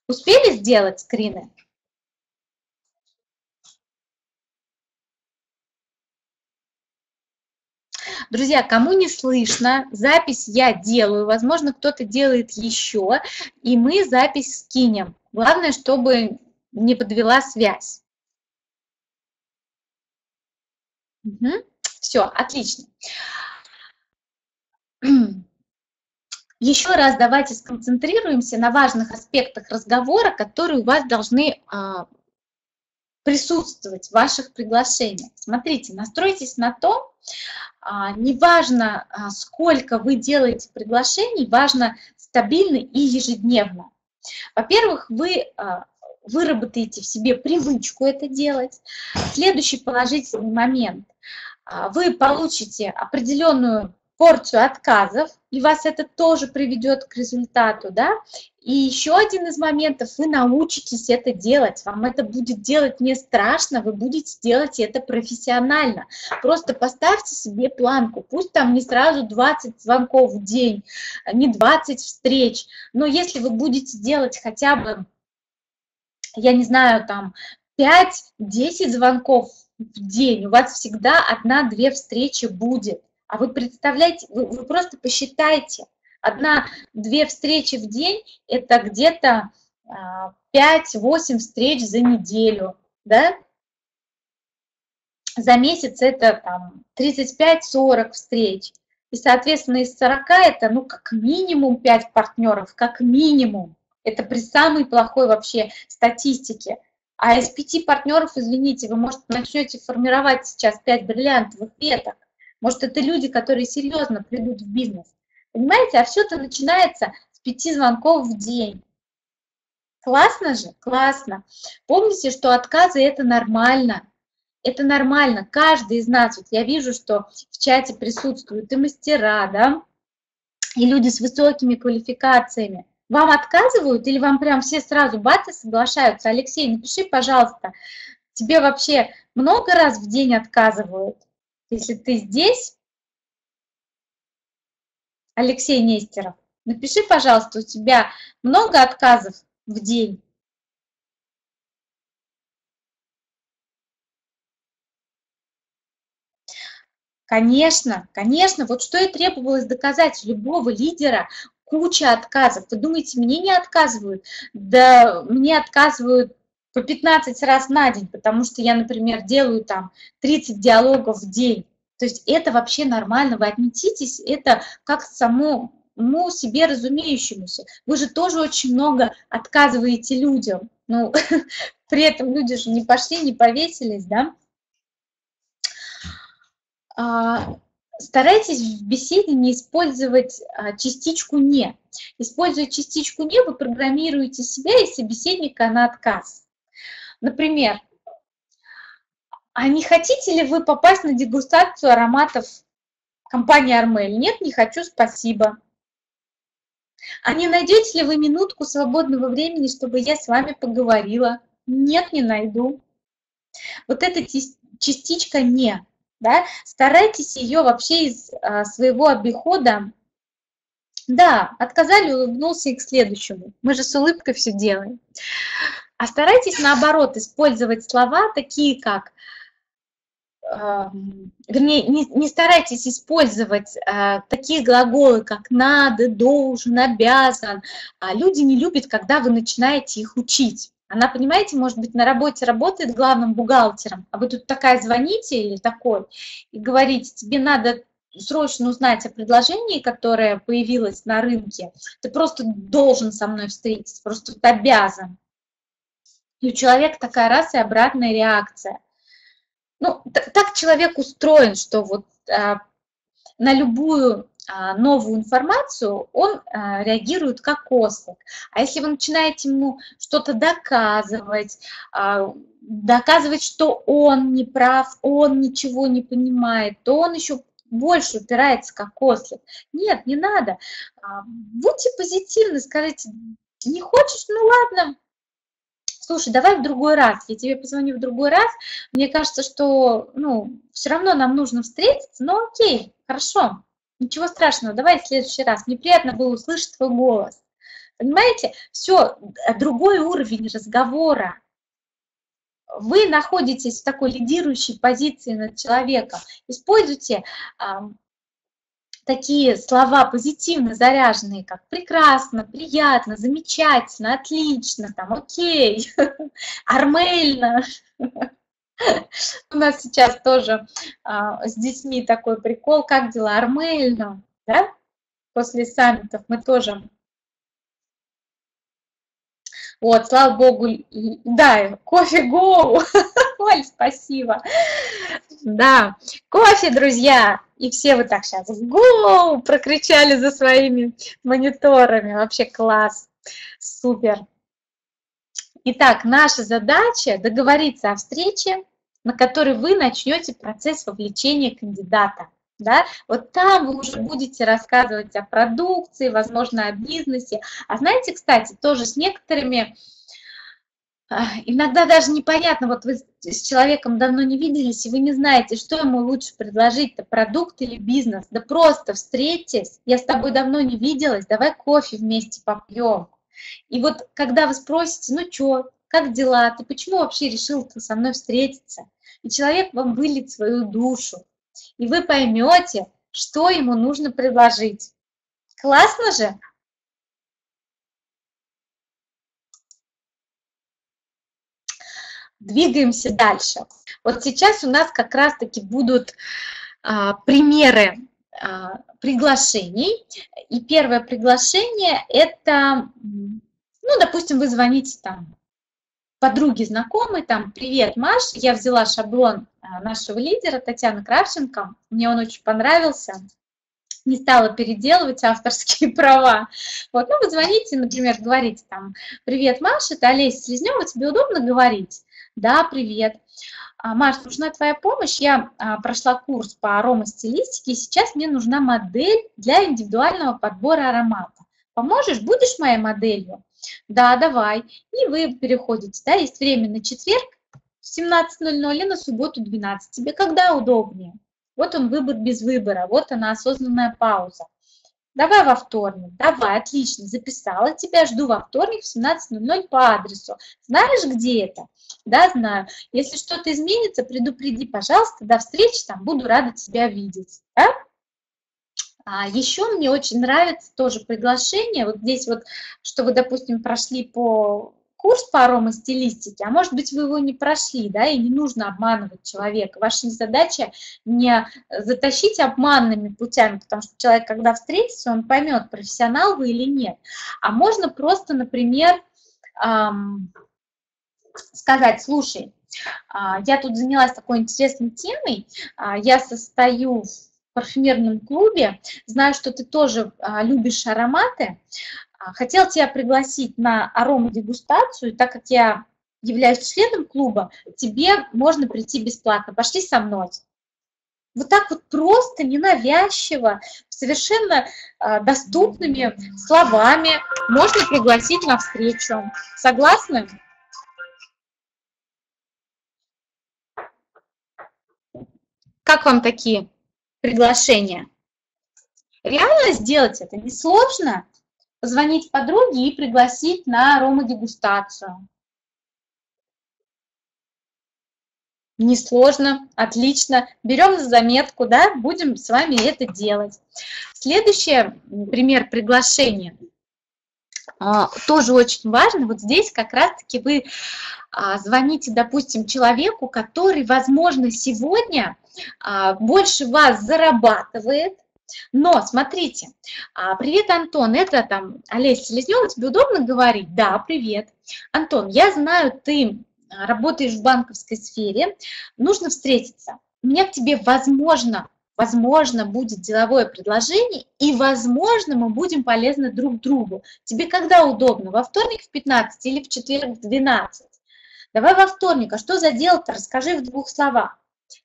Успели сделать скрины? Друзья, кому не слышно, запись я делаю, возможно, кто-то делает еще, и мы запись скинем. Главное, чтобы не подвела связь. Угу. Все, отлично. Еще раз давайте сконцентрируемся на важных аспектах разговора, которые у вас должны присутствовать в ваших приглашениях. Смотрите, настройтесь на то, неважно, сколько вы делаете приглашений, важно стабильно и ежедневно. Во-первых, вы выработаете в себе привычку это делать. Следующий положительный момент. Вы получите определенную порцию отказов, и вас это тоже приведет к результату, да? И еще один из моментов, вы научитесь это делать, вам это будет делать не страшно, вы будете делать это профессионально. Просто поставьте себе планку, пусть там не сразу двадцать звонков в день, не двадцать встреч, но если вы будете делать хотя бы, я не знаю, там пять-десять звонков в день, у вас всегда одна-две встречи будет. А вы представляете, вы, вы просто посчитайте, одна-две встречи в день – это где-то пять-восемь встреч за неделю, да? За месяц это тридцать пять-сорок встреч. И, соответственно, из сорока это, ну, как минимум пять партнеров, как минимум. Это при самой плохой вообще статистике. А из пяти партнеров, извините, вы, может, начнете формировать сейчас пять бриллиантовых веток. Может, это люди, которые серьезно придут в бизнес. Понимаете, а все это начинается с пяти звонков в день. Классно же? Классно. Помните, что отказы – это нормально. это нормально. Каждый из нас, вот я вижу, что в чате присутствуют и мастера, да, и люди с высокими квалификациями. Вам отказывают или вам прям все сразу баты соглашаются? Алексей, напиши, пожалуйста, тебе вообще много раз в день отказывают, если ты здесь? Алексей Нестеров, напиши, пожалуйста, у тебя много отказов в день? Конечно, конечно, вот что и требовалось доказать любого лидера. Куча отказов. Вы думаете, мне не отказывают? Да, мне отказывают по пятнадцать раз на день, потому что я, например, делаю там тридцать диалогов в день. То есть это вообще нормально, вы отметитесь, это как самому себе разумеющемуся. Вы же тоже очень много отказываете людям. Ну, при этом люди же не пошли, не повесились, да? Старайтесь в беседе не использовать частичку «не». Используя частичку «не», вы программируете себя и собеседника на отказ. Например, а не хотите ли вы попасть на дегустацию ароматов компании «Армель»? Нет, не хочу, спасибо. А не найдете ли вы минутку свободного времени, чтобы я с вами поговорила? Нет, не найду. Вот эта частичка «не». Да? Старайтесь ее вообще из а, своего обихода. Да, отказали, улыбнулся и к следующему. Мы же с улыбкой все делаем. А старайтесь, наоборот, использовать слова такие, как... Э, вернее, не, не старайтесь использовать э, такие глаголы, как «надо», «должен», «обязан». А люди не любят, когда вы начинаете их учить. Она, понимаете, может быть, на работе работает главным бухгалтером, а вы тут такая звоните или такой, и говорите, тебе надо срочно узнать о предложении, которое появилось на рынке, ты просто должен со мной встретиться, просто ты обязан. И у человека такая раз и обратная реакция. Ну, так человек устроен, что вот а, на любую... новую информацию, он а, реагирует как ослик. А если вы начинаете ему что-то доказывать, а, доказывать, что он не прав, он ничего не понимает, то он еще больше упирается как ослик. Нет, не надо. А, будьте позитивны, скажите, не хочешь, ну ладно. Слушай, давай в другой раз, я тебе позвоню в другой раз. Мне кажется, что ну, все равно нам нужно встретиться, но окей, хорошо. Ничего страшного, давай в следующий раз. Мне приятно было услышать твой голос. Понимаете, все, другой уровень разговора. Вы находитесь в такой лидирующей позиции над человеком. Используйте а, такие слова позитивно заряженные, как прекрасно, приятно, замечательно, отлично, там, окей, армельно. У нас сейчас тоже а, с детьми такой прикол, как дела, армельно, да? После саммитов мы тоже. Вот, слава богу, да, кофе гоу, Оль, спасибо. Да, кофе, друзья, и все вот так сейчас гоу прокричали за своими мониторами, вообще класс, супер. Итак, наша задача договориться о встрече, на которой вы начнете процесс вовлечения кандидата. Да? Вот там вы уже будете рассказывать о продукции, возможно, о бизнесе. А знаете, кстати, тоже с некоторыми, иногда даже непонятно, вот вы с человеком давно не виделись, и вы не знаете, что ему лучше предложить-то, продукт или бизнес. Да просто встретьтесь, я с тобой давно не виделась, давай кофе вместе попьем. И вот когда вы спросите, ну что, как дела, ты почему вообще решил со мной встретиться? И человек вам вылит свою душу, и вы поймете, что ему нужно предложить. Классно же? Двигаемся дальше. Вот сейчас у нас как раз-таки будут а, примеры а, приглашений. И первое приглашение – это, ну, допустим, вы звоните там подруге, знакомой, там, привет, Маш, я взяла шаблон нашего лидера Татьяны Кравченко, мне он очень понравился, не стала переделывать авторские права. Вот, ну, вы звоните, например, говорите там, привет, Маш, это Олеся Селезнева, тебе удобно говорить? Да, привет. Маш, нужна твоя помощь, я прошла курс по аромастилистике, и сейчас мне нужна модель для индивидуального подбора аромата. Поможешь, будешь моей моделью? Да, давай. И вы переходите, да, есть время на четверг в семнадцать ноль ноль и на субботу двенадцать. Тебе когда удобнее? Вот он выбор без выбора, вот она осознанная пауза. Давай во вторник, давай, отлично, записала тебя, жду во вторник в семнадцать ноль ноль по адресу. Знаешь, где это? Да, знаю. Если что-то изменится, предупреди, пожалуйста, до встречи, там буду рада тебя видеть. Да? А еще мне очень нравится тоже приглашение, вот здесь вот, что вы, допустим, прошли по... курс по аромастилистике, а может быть, вы его не прошли, да, и не нужно обманывать человека. Ваша задача не затащить обманными путями, потому что человек, когда встретится, он поймет, профессионал вы или нет. А можно просто, например, эм, сказать, слушай, э, я тут занялась такой интересной темой, э, я состою в парфюмерном клубе, знаю, что ты тоже э, любишь ароматы, хотела тебя пригласить на аромадегустацию, так как я являюсь членом клуба, тебе можно прийти бесплатно, пошли со мной. Вот так вот просто, ненавязчиво, совершенно доступными словами можно пригласить на встречу. Согласны? Как вам такие приглашения? Реально сделать это несложно. Позвонить подруге и пригласить на аромадегустацию. Несложно, отлично. Берем на заметку, да, будем с вами это делать. Следующий пример приглашения. Тоже очень важно. Вот здесь как раз-таки вы звоните, допустим, человеку, который, возможно, сегодня больше вас зарабатывает. Но, смотрите, привет, Антон, это там Олеся Селезнева, тебе удобно говорить? Да, привет. Антон, я знаю, ты работаешь в банковской сфере, нужно встретиться. У меня к тебе, возможно, возможно, будет деловое предложение, и, возможно, мы будем полезны друг другу. Тебе когда удобно? Во вторник в пятнадцать или в четверг в двенадцать? Давай во вторник, а что за дело-то? Расскажи в двух словах.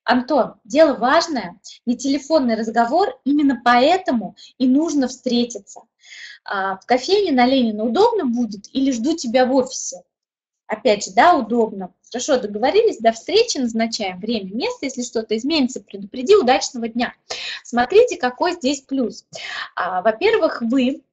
Антон, дело важное, не телефонный разговор, именно поэтому и нужно встретиться. В кофейне на Ленина удобно будет или жду тебя в офисе? Опять же, да, удобно. Хорошо, договорились, до встречи, назначаем время, место, если что-то изменится, предупреди, удачного дня. Смотрите, какой здесь плюс. Во-первых, вы...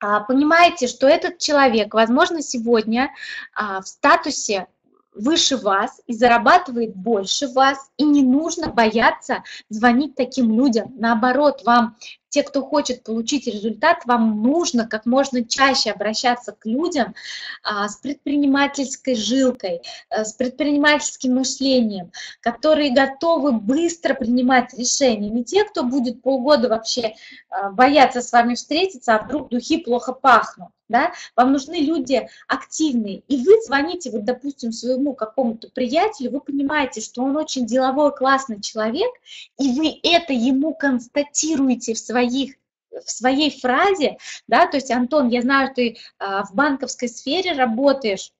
понимаете, что этот человек, возможно, сегодня в статусе выше вас и зарабатывает больше вас, и не нужно бояться звонить таким людям. Наоборот, вам, те, кто хочет получить результат, вам нужно как можно чаще обращаться к людям а, с предпринимательской жилкой, а, с предпринимательским мышлением, которые готовы быстро принимать решения. Не те, кто будет полгода вообще а, бояться с вами встретиться, а вдруг духи плохо пахнут. Да? Вам нужны люди активные. И вы звоните, вот, допустим, своему какому-то приятелю, вы понимаете, что он очень деловой, классный человек, и вы это ему констатируете в своей в своей фразе, да, то есть, Антон, я знаю, ты а, в банковской сфере работаешь,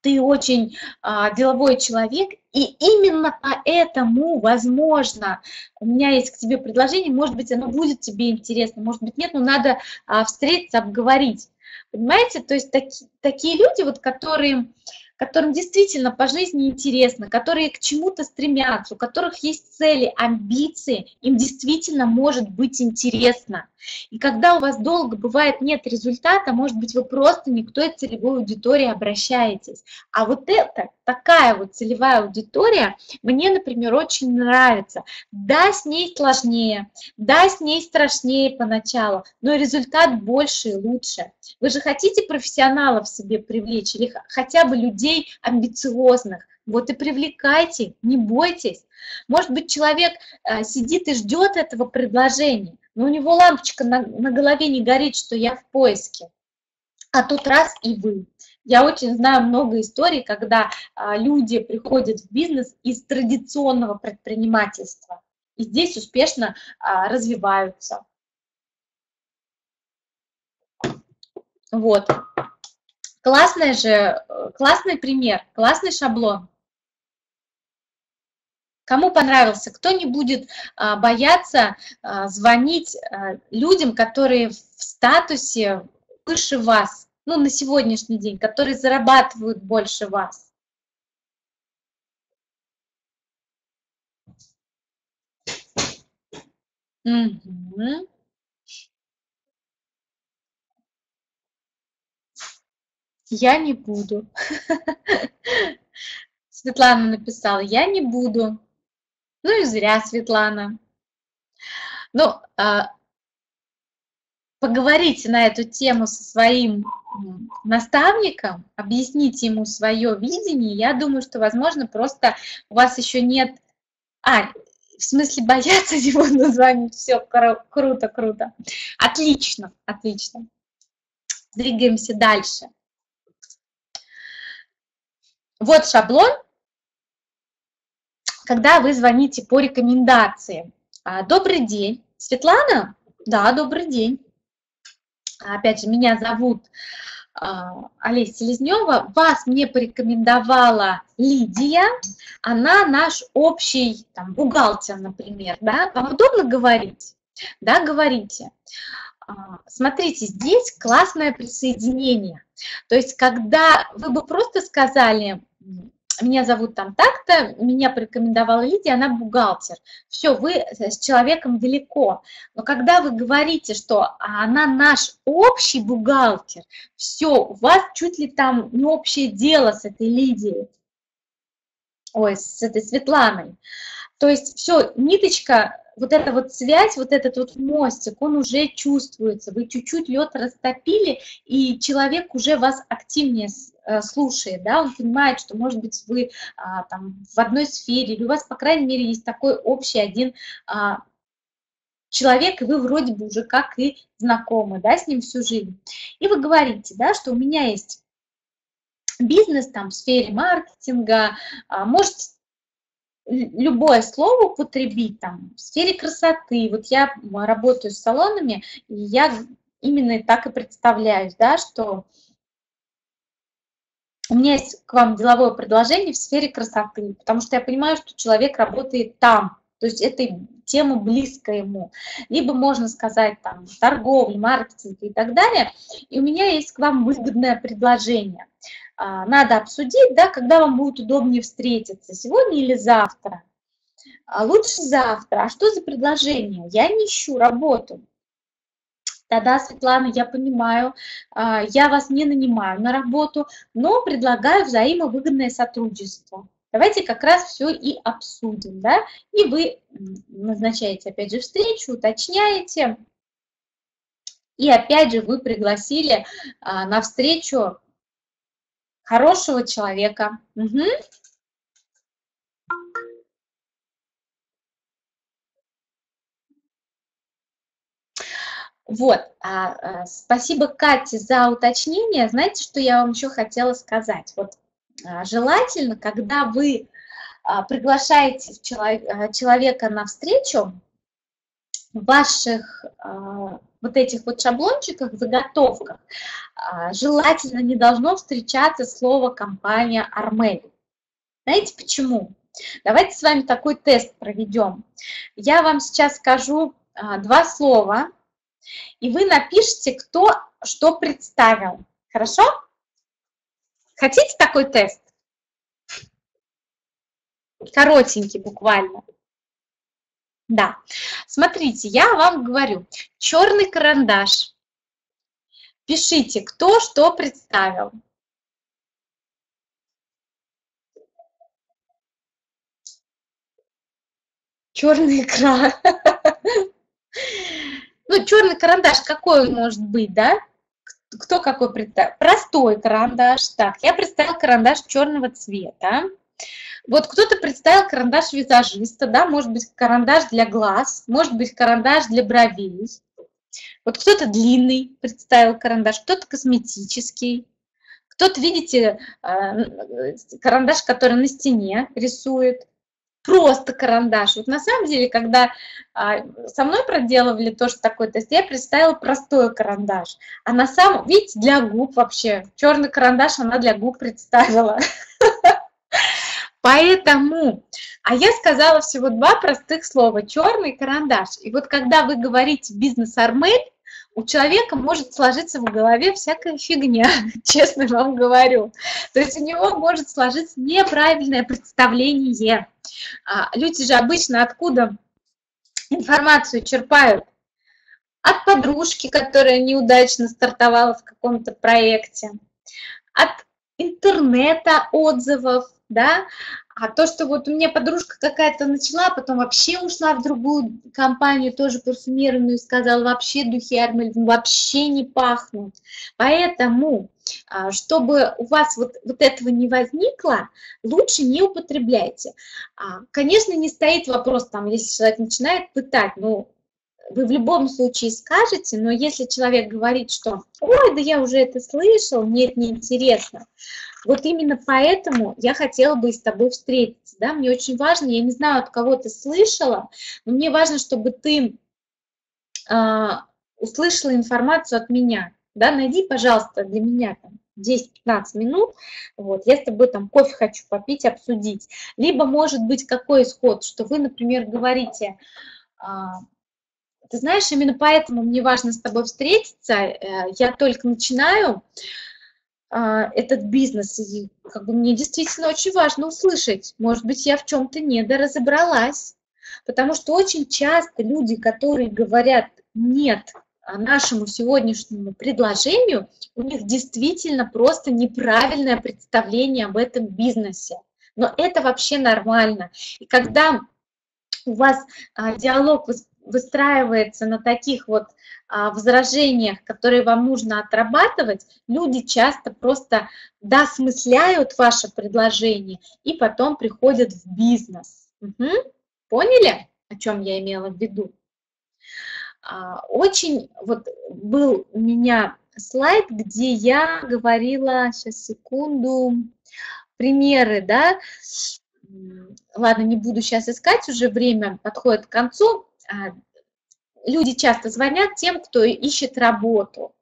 ты очень а, деловой человек, и именно поэтому, возможно, у меня есть к тебе предложение, может быть, оно будет тебе интересно, может быть, нет, но надо а, встретиться, обговорить, понимаете, то есть, таки, такие люди, вот, которые... которым действительно по жизни интересно, которые к чему-то стремятся, у которых есть цели, амбиции, им действительно может быть интересно. И когда у вас долго бывает нет результата, может быть, вы просто не к той целевой аудитории обращаетесь. А вот это, такая вот целевая аудитория, мне, например, очень нравится. Да, с ней сложнее, да, с ней страшнее поначалу, но результат больше и лучше. Вы же хотите профессионалов себе привлечь или хотя бы людей амбициозных? Вот и привлекайте, не бойтесь. Может быть, человек сидит и ждет этого предложения, но у него лампочка на, на голове не горит, что я в поиске. А тут раз и вы. Я очень знаю много историй, когда а, люди приходят в бизнес из традиционного предпринимательства и здесь успешно а, развиваются. Вот. Классный же, классный пример, классный шаблон. Кому понравился, кто не будет а, бояться а, звонить а, людям, которые в статусе выше вас, ну, на сегодняшний день, которые зарабатывают больше вас. Угу. Я не буду. Светлана написала, я не буду. Ну и зря, Светлана. Ну, поговорите на эту тему со своим наставником, объясните ему свое видение. Я думаю, что, возможно, просто у вас еще нет... А, в смысле, бояться его назвать. Все, круто, круто. Отлично, отлично. Двигаемся дальше. Вот шаблон, когда вы звоните по рекомендации. Добрый день, Светлана? Да, добрый день. Опять же, меня зовут Олеся Селезнева. Вас мне порекомендовала Лидия. Она наш общий там, бухгалтер, например. Да? Вам удобно говорить? Да, говорите. Смотрите, здесь классное присоединение. То есть, когда вы бы просто сказали... Меня зовут там так-то, меня порекомендовала Лидия, она бухгалтер. Все, вы с человеком далеко. Но когда вы говорите, что она наш общий бухгалтер, все, у вас чуть ли там не общее дело с этой Лидией, ой, с этой Светланой. То есть все, ниточка, вот эта вот связь, вот этот вот мостик, он уже чувствуется. Вы чуть-чуть лед растопили, и человек уже вас активнее слушает, да, он понимает, что, может быть, вы а, там в одной сфере, или у вас, по крайней мере, есть такой общий один а, человек, и вы вроде бы уже как и знакомы, да, с ним всю жизнь. И вы говорите, да, что у меня есть бизнес там в сфере маркетинга, а, может, любое слово употребить там в сфере красоты. Вот я работаю с салонами, и я именно так и представляюсь, да, что у меня есть к вам деловое предложение в сфере красоты, потому что я понимаю, что человек работает там, то есть эта тема близка ему. Либо можно сказать там торговля, маркетинг и так далее. И у меня есть к вам выгодное предложение. Надо обсудить, да, когда вам будет удобнее встретиться, сегодня или завтра. Лучше завтра. А что за предложение? Я не ищу работу. Да, Светлана, я понимаю, я вас не нанимаю на работу, но предлагаю взаимовыгодное сотрудничество. Давайте как раз все и обсудим, да, и вы назначаете, опять же, встречу, уточняете, и опять же вы пригласили на встречу хорошего человека. Угу. Вот, а, а, спасибо, Кате, за уточнение. Знаете, что я вам еще хотела сказать? Вот, а, желательно, когда вы а, приглашаете челов- а, человека на встречу, в ваших а, вот этих вот шаблончиках, заготовках, а, желательно не должно встречаться слово «компания Армель». Знаете почему? Давайте с вами такой тест проведем. Я вам сейчас скажу а, два слова. И вы напишите, кто что представил. Хорошо? Хотите такой тест? Коротенький буквально. Да. Смотрите, я вам говорю. Черный карандаш. Пишите, кто что представил. Черный экран. Ну, черный карандаш, какой он может быть, да? Кто какой представил? Простой карандаш. Так, я представила карандаш черного цвета. Вот кто-то представил карандаш визажиста, да? Может быть, карандаш для глаз, может быть, карандаш для бровей. Вот кто-то длинный представил карандаш, кто-то косметический. Кто-то, видите, карандаш, который на стене рисует. Просто карандаш. Вот на самом деле, когда а, со мной проделывали тоже такой тест, я представила простой карандаш. А на самом, видите, для губ вообще. Черный карандаш она для губ представила. Поэтому, а я сказала всего два простых слова, черный карандаш. И вот когда вы говорите «бизнес Армель», у человека может сложиться в голове всякая фигня, честно вам говорю. То есть у него может сложиться неправильное представление. Люди же обычно откуда информацию черпают? От подружки, которая неудачно стартовала в каком-то проекте, от интернета отзывов, да, а то, что вот у меня подружка какая-то начала, потом вообще ушла в другую компанию, тоже парфюмерную, и сказала, вообще духи Армель вообще не пахнут. Поэтому, чтобы у вас вот, вот этого не возникло, лучше не употребляйте. Конечно, не стоит вопрос, там, если человек начинает пытать, ну, вы в любом случае скажете, но если человек говорит, что «Ой, да я уже это слышал, мне это неинтересно», вот именно поэтому я хотела бы с тобой встретиться, да, мне очень важно, я не знаю, от кого ты слышала, но мне важно, чтобы ты э, услышала информацию от меня, да, найди, пожалуйста, для меня там десять-пятнадцать минут, вот, я с тобой там кофе хочу попить, обсудить, либо может быть какой исход, что вы, например, говорите… Э, Ты знаешь, именно поэтому мне важно с тобой встретиться, я только начинаю этот бизнес, и как бы мне действительно очень важно услышать, может быть, я в чем-то недоразобралась, потому что очень часто люди, которые говорят «нет» нашему сегодняшнему предложению, у них действительно просто неправильное представление об этом бизнесе, но это вообще нормально, и когда у вас диалог воспринимается, выстраивается на таких вот а, возражениях, которые вам нужно отрабатывать, люди часто просто досмысляют ваше предложение и потом приходят в бизнес. Угу. Поняли, о чем я имела в виду? А, очень, вот был у меня слайд, где я говорила, сейчас, секунду, примеры, да, ладно, не буду сейчас искать, уже время подходит к концу. Люди часто звонят тем, кто ищет работу,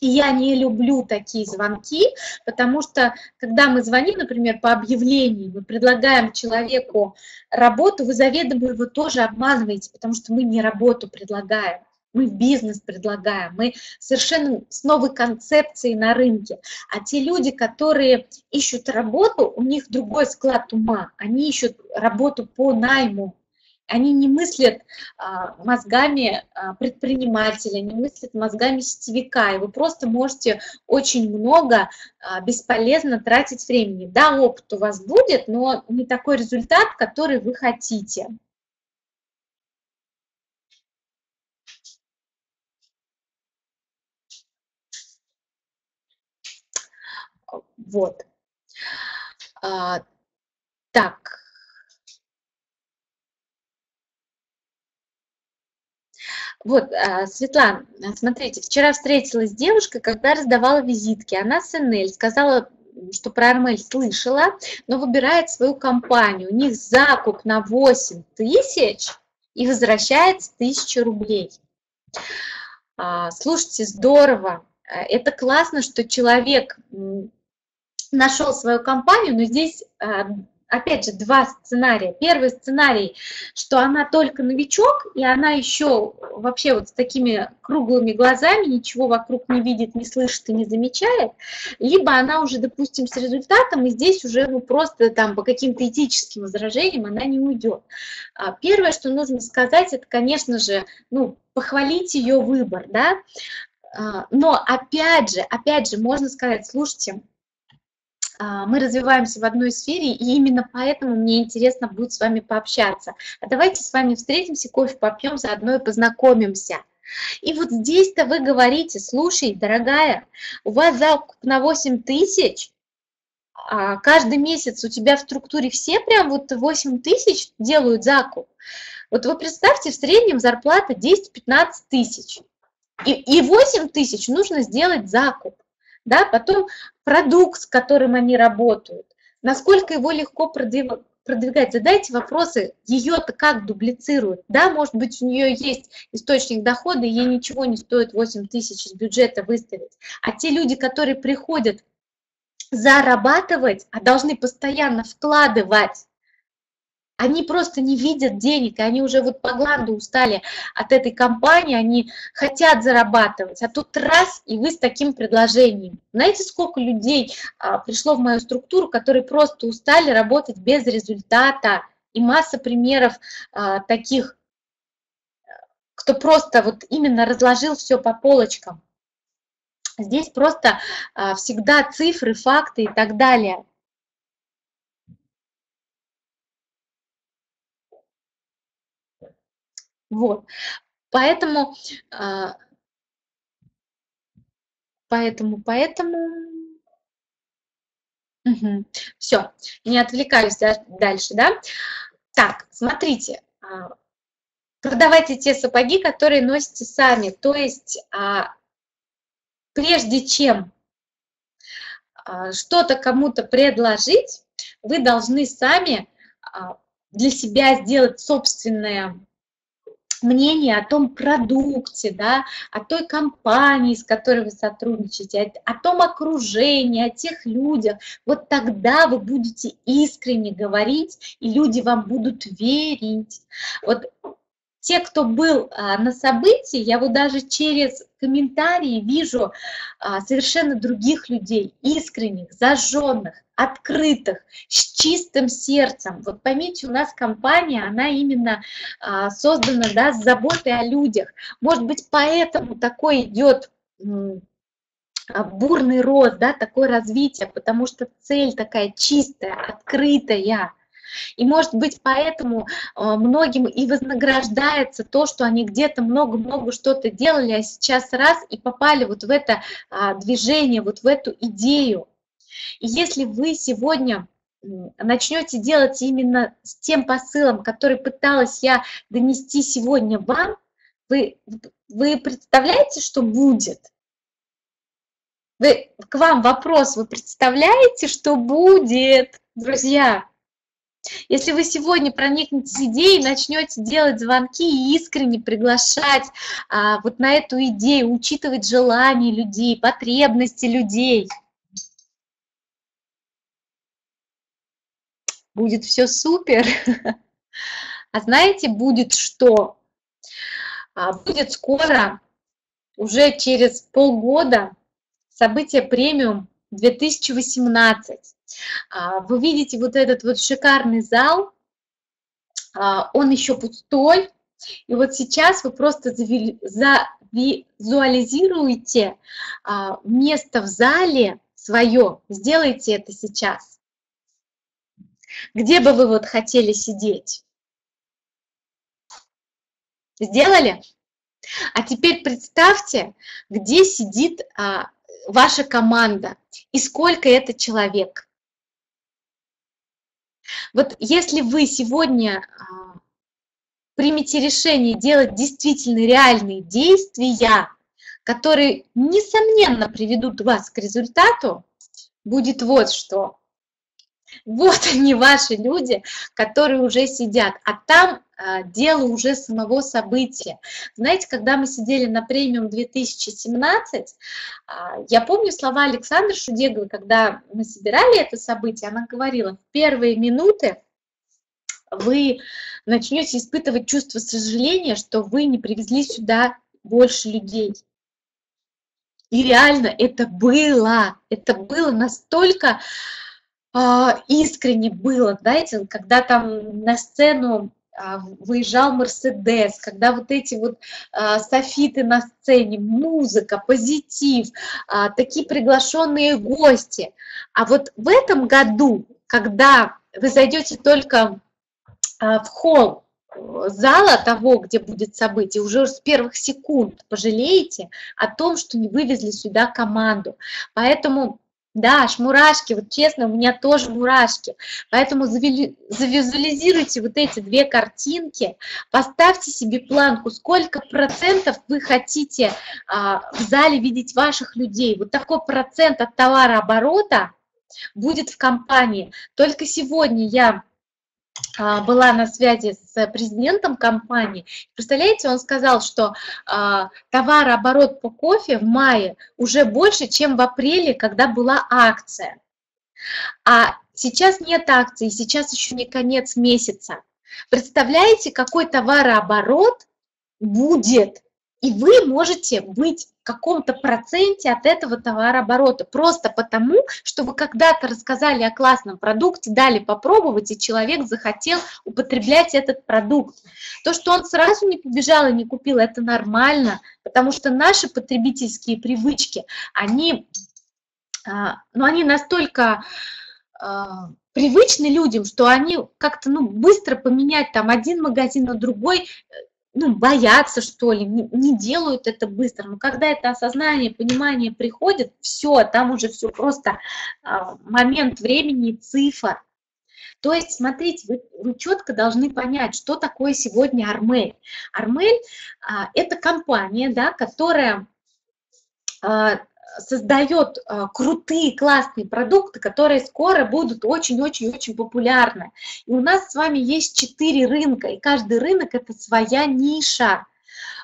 и я не люблю такие звонки, потому что, когда мы звоним, например, по объявлению, мы предлагаем человеку работу, вы заведомо его тоже обманываете, потому что мы не работу предлагаем, мы бизнес предлагаем, мы совершенно с новой концепцией на рынке, а те люди, которые ищут работу, у них другой склад ума, они ищут работу по найму. Они не мыслят а, мозгами а, предпринимателя, не мыслят мозгами сетевика, и вы просто можете очень много а, бесполезно тратить времени. Да, опыт у вас будет, но не такой результат, который вы хотите. Вот. А, так. Вот, Светлана, смотрите, вчера встретилась с девушкой, когда раздавала визитки. Она с Энель, сказала, что про Армель слышала, но выбирает свою компанию. У них закуп на восемь тысяч и возвращается тысяча рублей. Слушайте, здорово. Это классно, что человек нашел свою компанию, но здесь... Опять же, два сценария. Первый сценарий, что она только новичок, и она еще вообще вот с такими круглыми глазами ничего вокруг не видит, не слышит и не замечает. Либо она уже, допустим, с результатом, и здесь уже ну, просто там по каким-то этическим возражениям она не уйдет. Первое, что нужно сказать, это, конечно же, ну, похвалить ее выбор, да. Но опять же, опять же, можно сказать, слушайте, мы развиваемся в одной сфере, и именно поэтому мне интересно будет с вами пообщаться. А давайте с вами встретимся, кофе попьем, заодно и познакомимся. И вот здесь-то вы говорите, слушай, дорогая, у вас закуп на восемь тысяч, а каждый месяц у тебя в структуре все прям вот восемь тысяч делают закуп. Вот вы представьте, в среднем зарплата десять-пятнадцать тысяч, и, и восемь тысяч нужно сделать закуп. Да, потом продукт, с которым они работают, насколько его легко продвигать. Задайте вопросы, ее-то как дублицируют. Да, может быть, у нее есть источник дохода, и ей ничего не стоит восемь тысяч из бюджета выставить. А те люди, которые приходят зарабатывать, а должны постоянно вкладывать. Они просто не видят денег, они уже вот по гланду устали от этой компании, они хотят зарабатывать, а тут раз, и вы с таким предложением. Знаете, сколько людей а, пришло в мою структуру, которые просто устали работать без результата, и масса примеров а, таких, кто просто вот именно разложил все по полочкам. Здесь просто а, всегда цифры, факты и так далее. Вот, поэтому, поэтому, поэтому, угу. Все, не отвлекаюсь дальше, да? Так, смотрите, продавайте те сапоги, которые носите сами, то есть прежде чем что-то кому-то предложить, вы должны сами для себя сделать собственное мнение о том продукте, да, о той компании, с которой вы сотрудничаете, о, о том окружении, о тех людях. Вот тогда вы будете искренне говорить, и люди вам будут верить. Вот те, кто был а, на событии, я вот даже через комментарии вижу а, совершенно других людей, искренних, зажженных, открытых, с чистым сердцем. Вот поймите, у нас компания, она именно а, создана, да, с заботой о людях. Может быть, поэтому такой идет бурный рост, да, такое развитие, потому что цель такая чистая, открытая. И, может быть, поэтому многим и вознаграждается то, что они где-то много-много что-то делали, а сейчас раз и попали вот в это движение, вот в эту идею. И если вы сегодня начнете делать именно с тем посылом, который пыталась я донести сегодня вам, вы, вы представляете, что будет? Вы, к вам вопрос, вы представляете, что будет, друзья? Если вы сегодня проникнетесь идеей, начнете делать звонки и искренне приглашать а, вот на эту идею, учитывать желания людей, потребности людей, будет все супер. А знаете, будет что? А, будет скоро, уже через полгода, событие премиум две тысячи восемнадцать. Вы видите вот этот вот шикарный зал, он еще пустой, и вот сейчас вы просто завизуализируете место в зале свое, сделайте это сейчас. Где бы вы вот хотели сидеть? Сделали? А теперь представьте, где сидит ваша команда и сколько это человек. Вот если вы сегодня а, примете решение делать действительно реальные действия, которые, несомненно, приведут вас к результату, будет вот что. Вот они, ваши люди, которые уже сидят, а там а, дело уже самого события. Знаете, когда мы сидели на премиум две тысячи семнадцать, а, я помню слова Александры Шудеговой, когда мы собирали это событие, она говорила, в первые минуты вы начнете испытывать чувство сожаления, что вы не привезли сюда больше людей. И реально это было, это было настолько... искренне было, знаете, когда там на сцену выезжал Мерседес, когда вот эти вот софиты на сцене, музыка, позитив, такие приглашенные гости. А вот в этом году, когда вы зайдете только в холл зала того, где будет событие, уже с первых секунд пожалеете о том, что не вывезли сюда команду. Поэтому... Да, аж мурашки, вот честно, у меня тоже мурашки. Поэтому завизуализируйте вот эти две картинки, поставьте себе планку, сколько процентов вы хотите а, в зале видеть ваших людей. Вот такой процент от товарооборота будет в компании. Только сегодня я а, была на связи с президентом компании. Представляете, он сказал, что а, товарооборот по кофе в мае уже больше, чем в апреле, когда была акция. А сейчас нет акций, сейчас еще не конец месяца. Представляете, какой товарооборот будет? И вы можете быть в каком-то проценте от этого товарооборота, просто потому, что вы когда-то рассказали о классном продукте, дали попробовать, и человек захотел употреблять этот продукт. То, что он сразу не побежал и не купил, это нормально, потому что наши потребительские привычки, они, ну, они настолько привычны людям, что они как-то, ну, быстро поменять там один магазин на другой, ну, боятся, что ли, не, не делают это быстро. Но когда это осознание, понимание приходит, все, там уже все просто э, момент времени, цифр. То есть, смотрите, вы, вы четко должны понять, что такое сегодня Армель. Армель э, – это компания, да, которая э, создает э, крутые, классные продукты, которые скоро будут очень-очень-очень популярны. И у нас с вами есть четыре рынка, и каждый рынок – это своя ниша.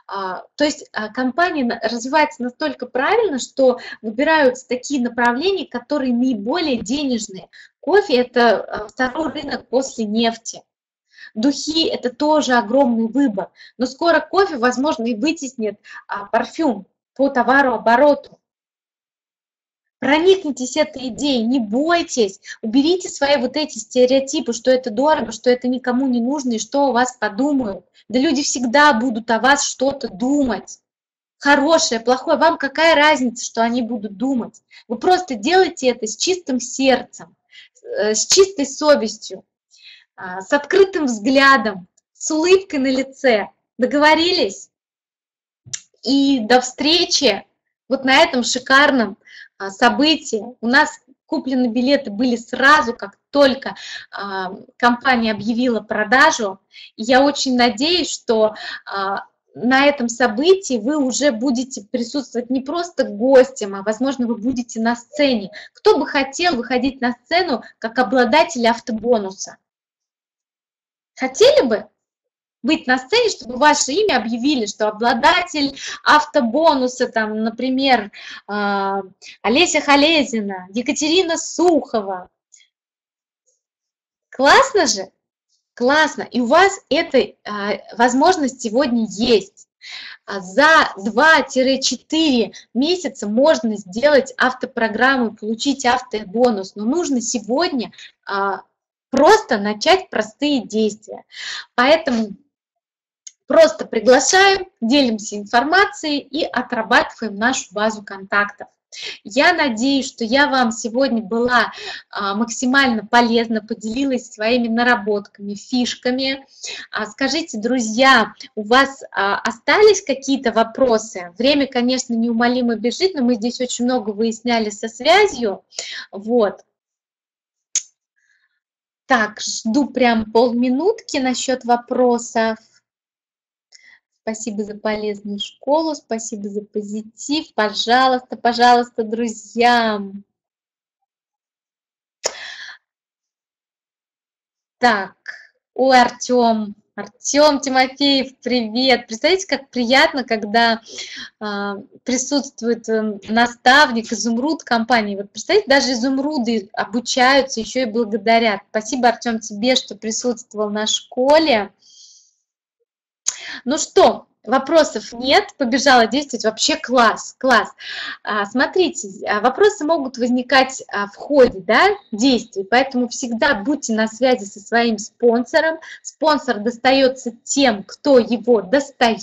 А, то есть а, компания развивается настолько правильно, что выбираются такие направления, которые наиболее денежные. Кофе – это второй рынок после нефти. Духи – это тоже огромный выбор. Но скоро кофе, возможно, и вытеснит а, парфюм по товарообороту. Проникнитесь этой идеей, не бойтесь, уберите свои вот эти стереотипы, что это дорого, что это никому не нужно и что о вас подумают. Да люди всегда будут о вас что-то думать. Хорошее, плохое, вам какая разница, что они будут думать? Вы просто делайте это с чистым сердцем, с чистой совестью, с открытым взглядом, с улыбкой на лице. Договорились? И до встречи вот на этом шикарном события. У нас куплены билеты были сразу, как только э, компания объявила продажу. И я очень надеюсь, что э, на этом событии вы уже будете присутствовать не просто гостем, а, возможно, вы будете на сцене. Кто бы хотел выходить на сцену как обладатель автобонуса? Хотели бы быть на сцене, чтобы ваше имя объявили, что обладатель автобонуса, там, например, Олеся Селезнева, Екатерина Сухова. Классно же? Классно. И у вас эта возможность сегодня есть. За два-четыре месяца можно сделать автопрограмму, получить автобонус, но нужно сегодня просто начать простые действия. Поэтому просто приглашаем, делимся информацией и отрабатываем нашу базу контактов. Я надеюсь, что я вам сегодня была максимально полезна, поделилась своими наработками, фишками. Скажите, друзья, у вас остались какие-то вопросы? Время, конечно, неумолимо бежит, но мы здесь очень много выясняли со связью. Вот. Так, жду прям полминутки насчет вопросов. Спасибо за полезную школу, спасибо за позитив. Пожалуйста, пожалуйста, друзья. Так, у Артём. Артём Тимофеев, привет! Представляете, как приятно, когда э, присутствует наставник, изумруд компании. Вот представляете, даже изумруды обучаются, еще и благодарят. Спасибо, Артём, тебе, что присутствовал на школе. Ну что, вопросов нет, побежала действовать. Вообще класс, класс. А, смотрите, вопросы могут возникать в ходе, да, действий, поэтому всегда будьте на связи со своим спонсором. Спонсор достается тем, кто его достает.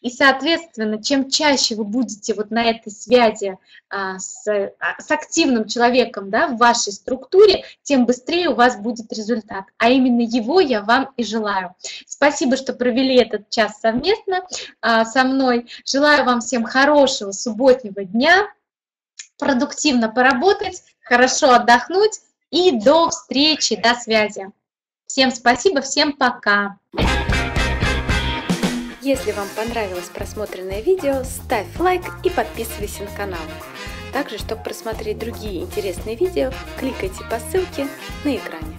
И, соответственно, чем чаще вы будете вот на этой связи а, с, а, с активным человеком, да, в вашей структуре, тем быстрее у вас будет результат. А именно его я вам и желаю. Спасибо, что провели этот час совместно а, со мной. Желаю вам всем хорошего субботнего дня, продуктивно поработать, хорошо отдохнуть и до встречи, до связи. Всем спасибо, всем пока. Если вам понравилось просмотренное видео, ставь лайк и подписывайся на канал. Также, чтобы просмотреть другие интересные видео, кликайте по ссылке на экране.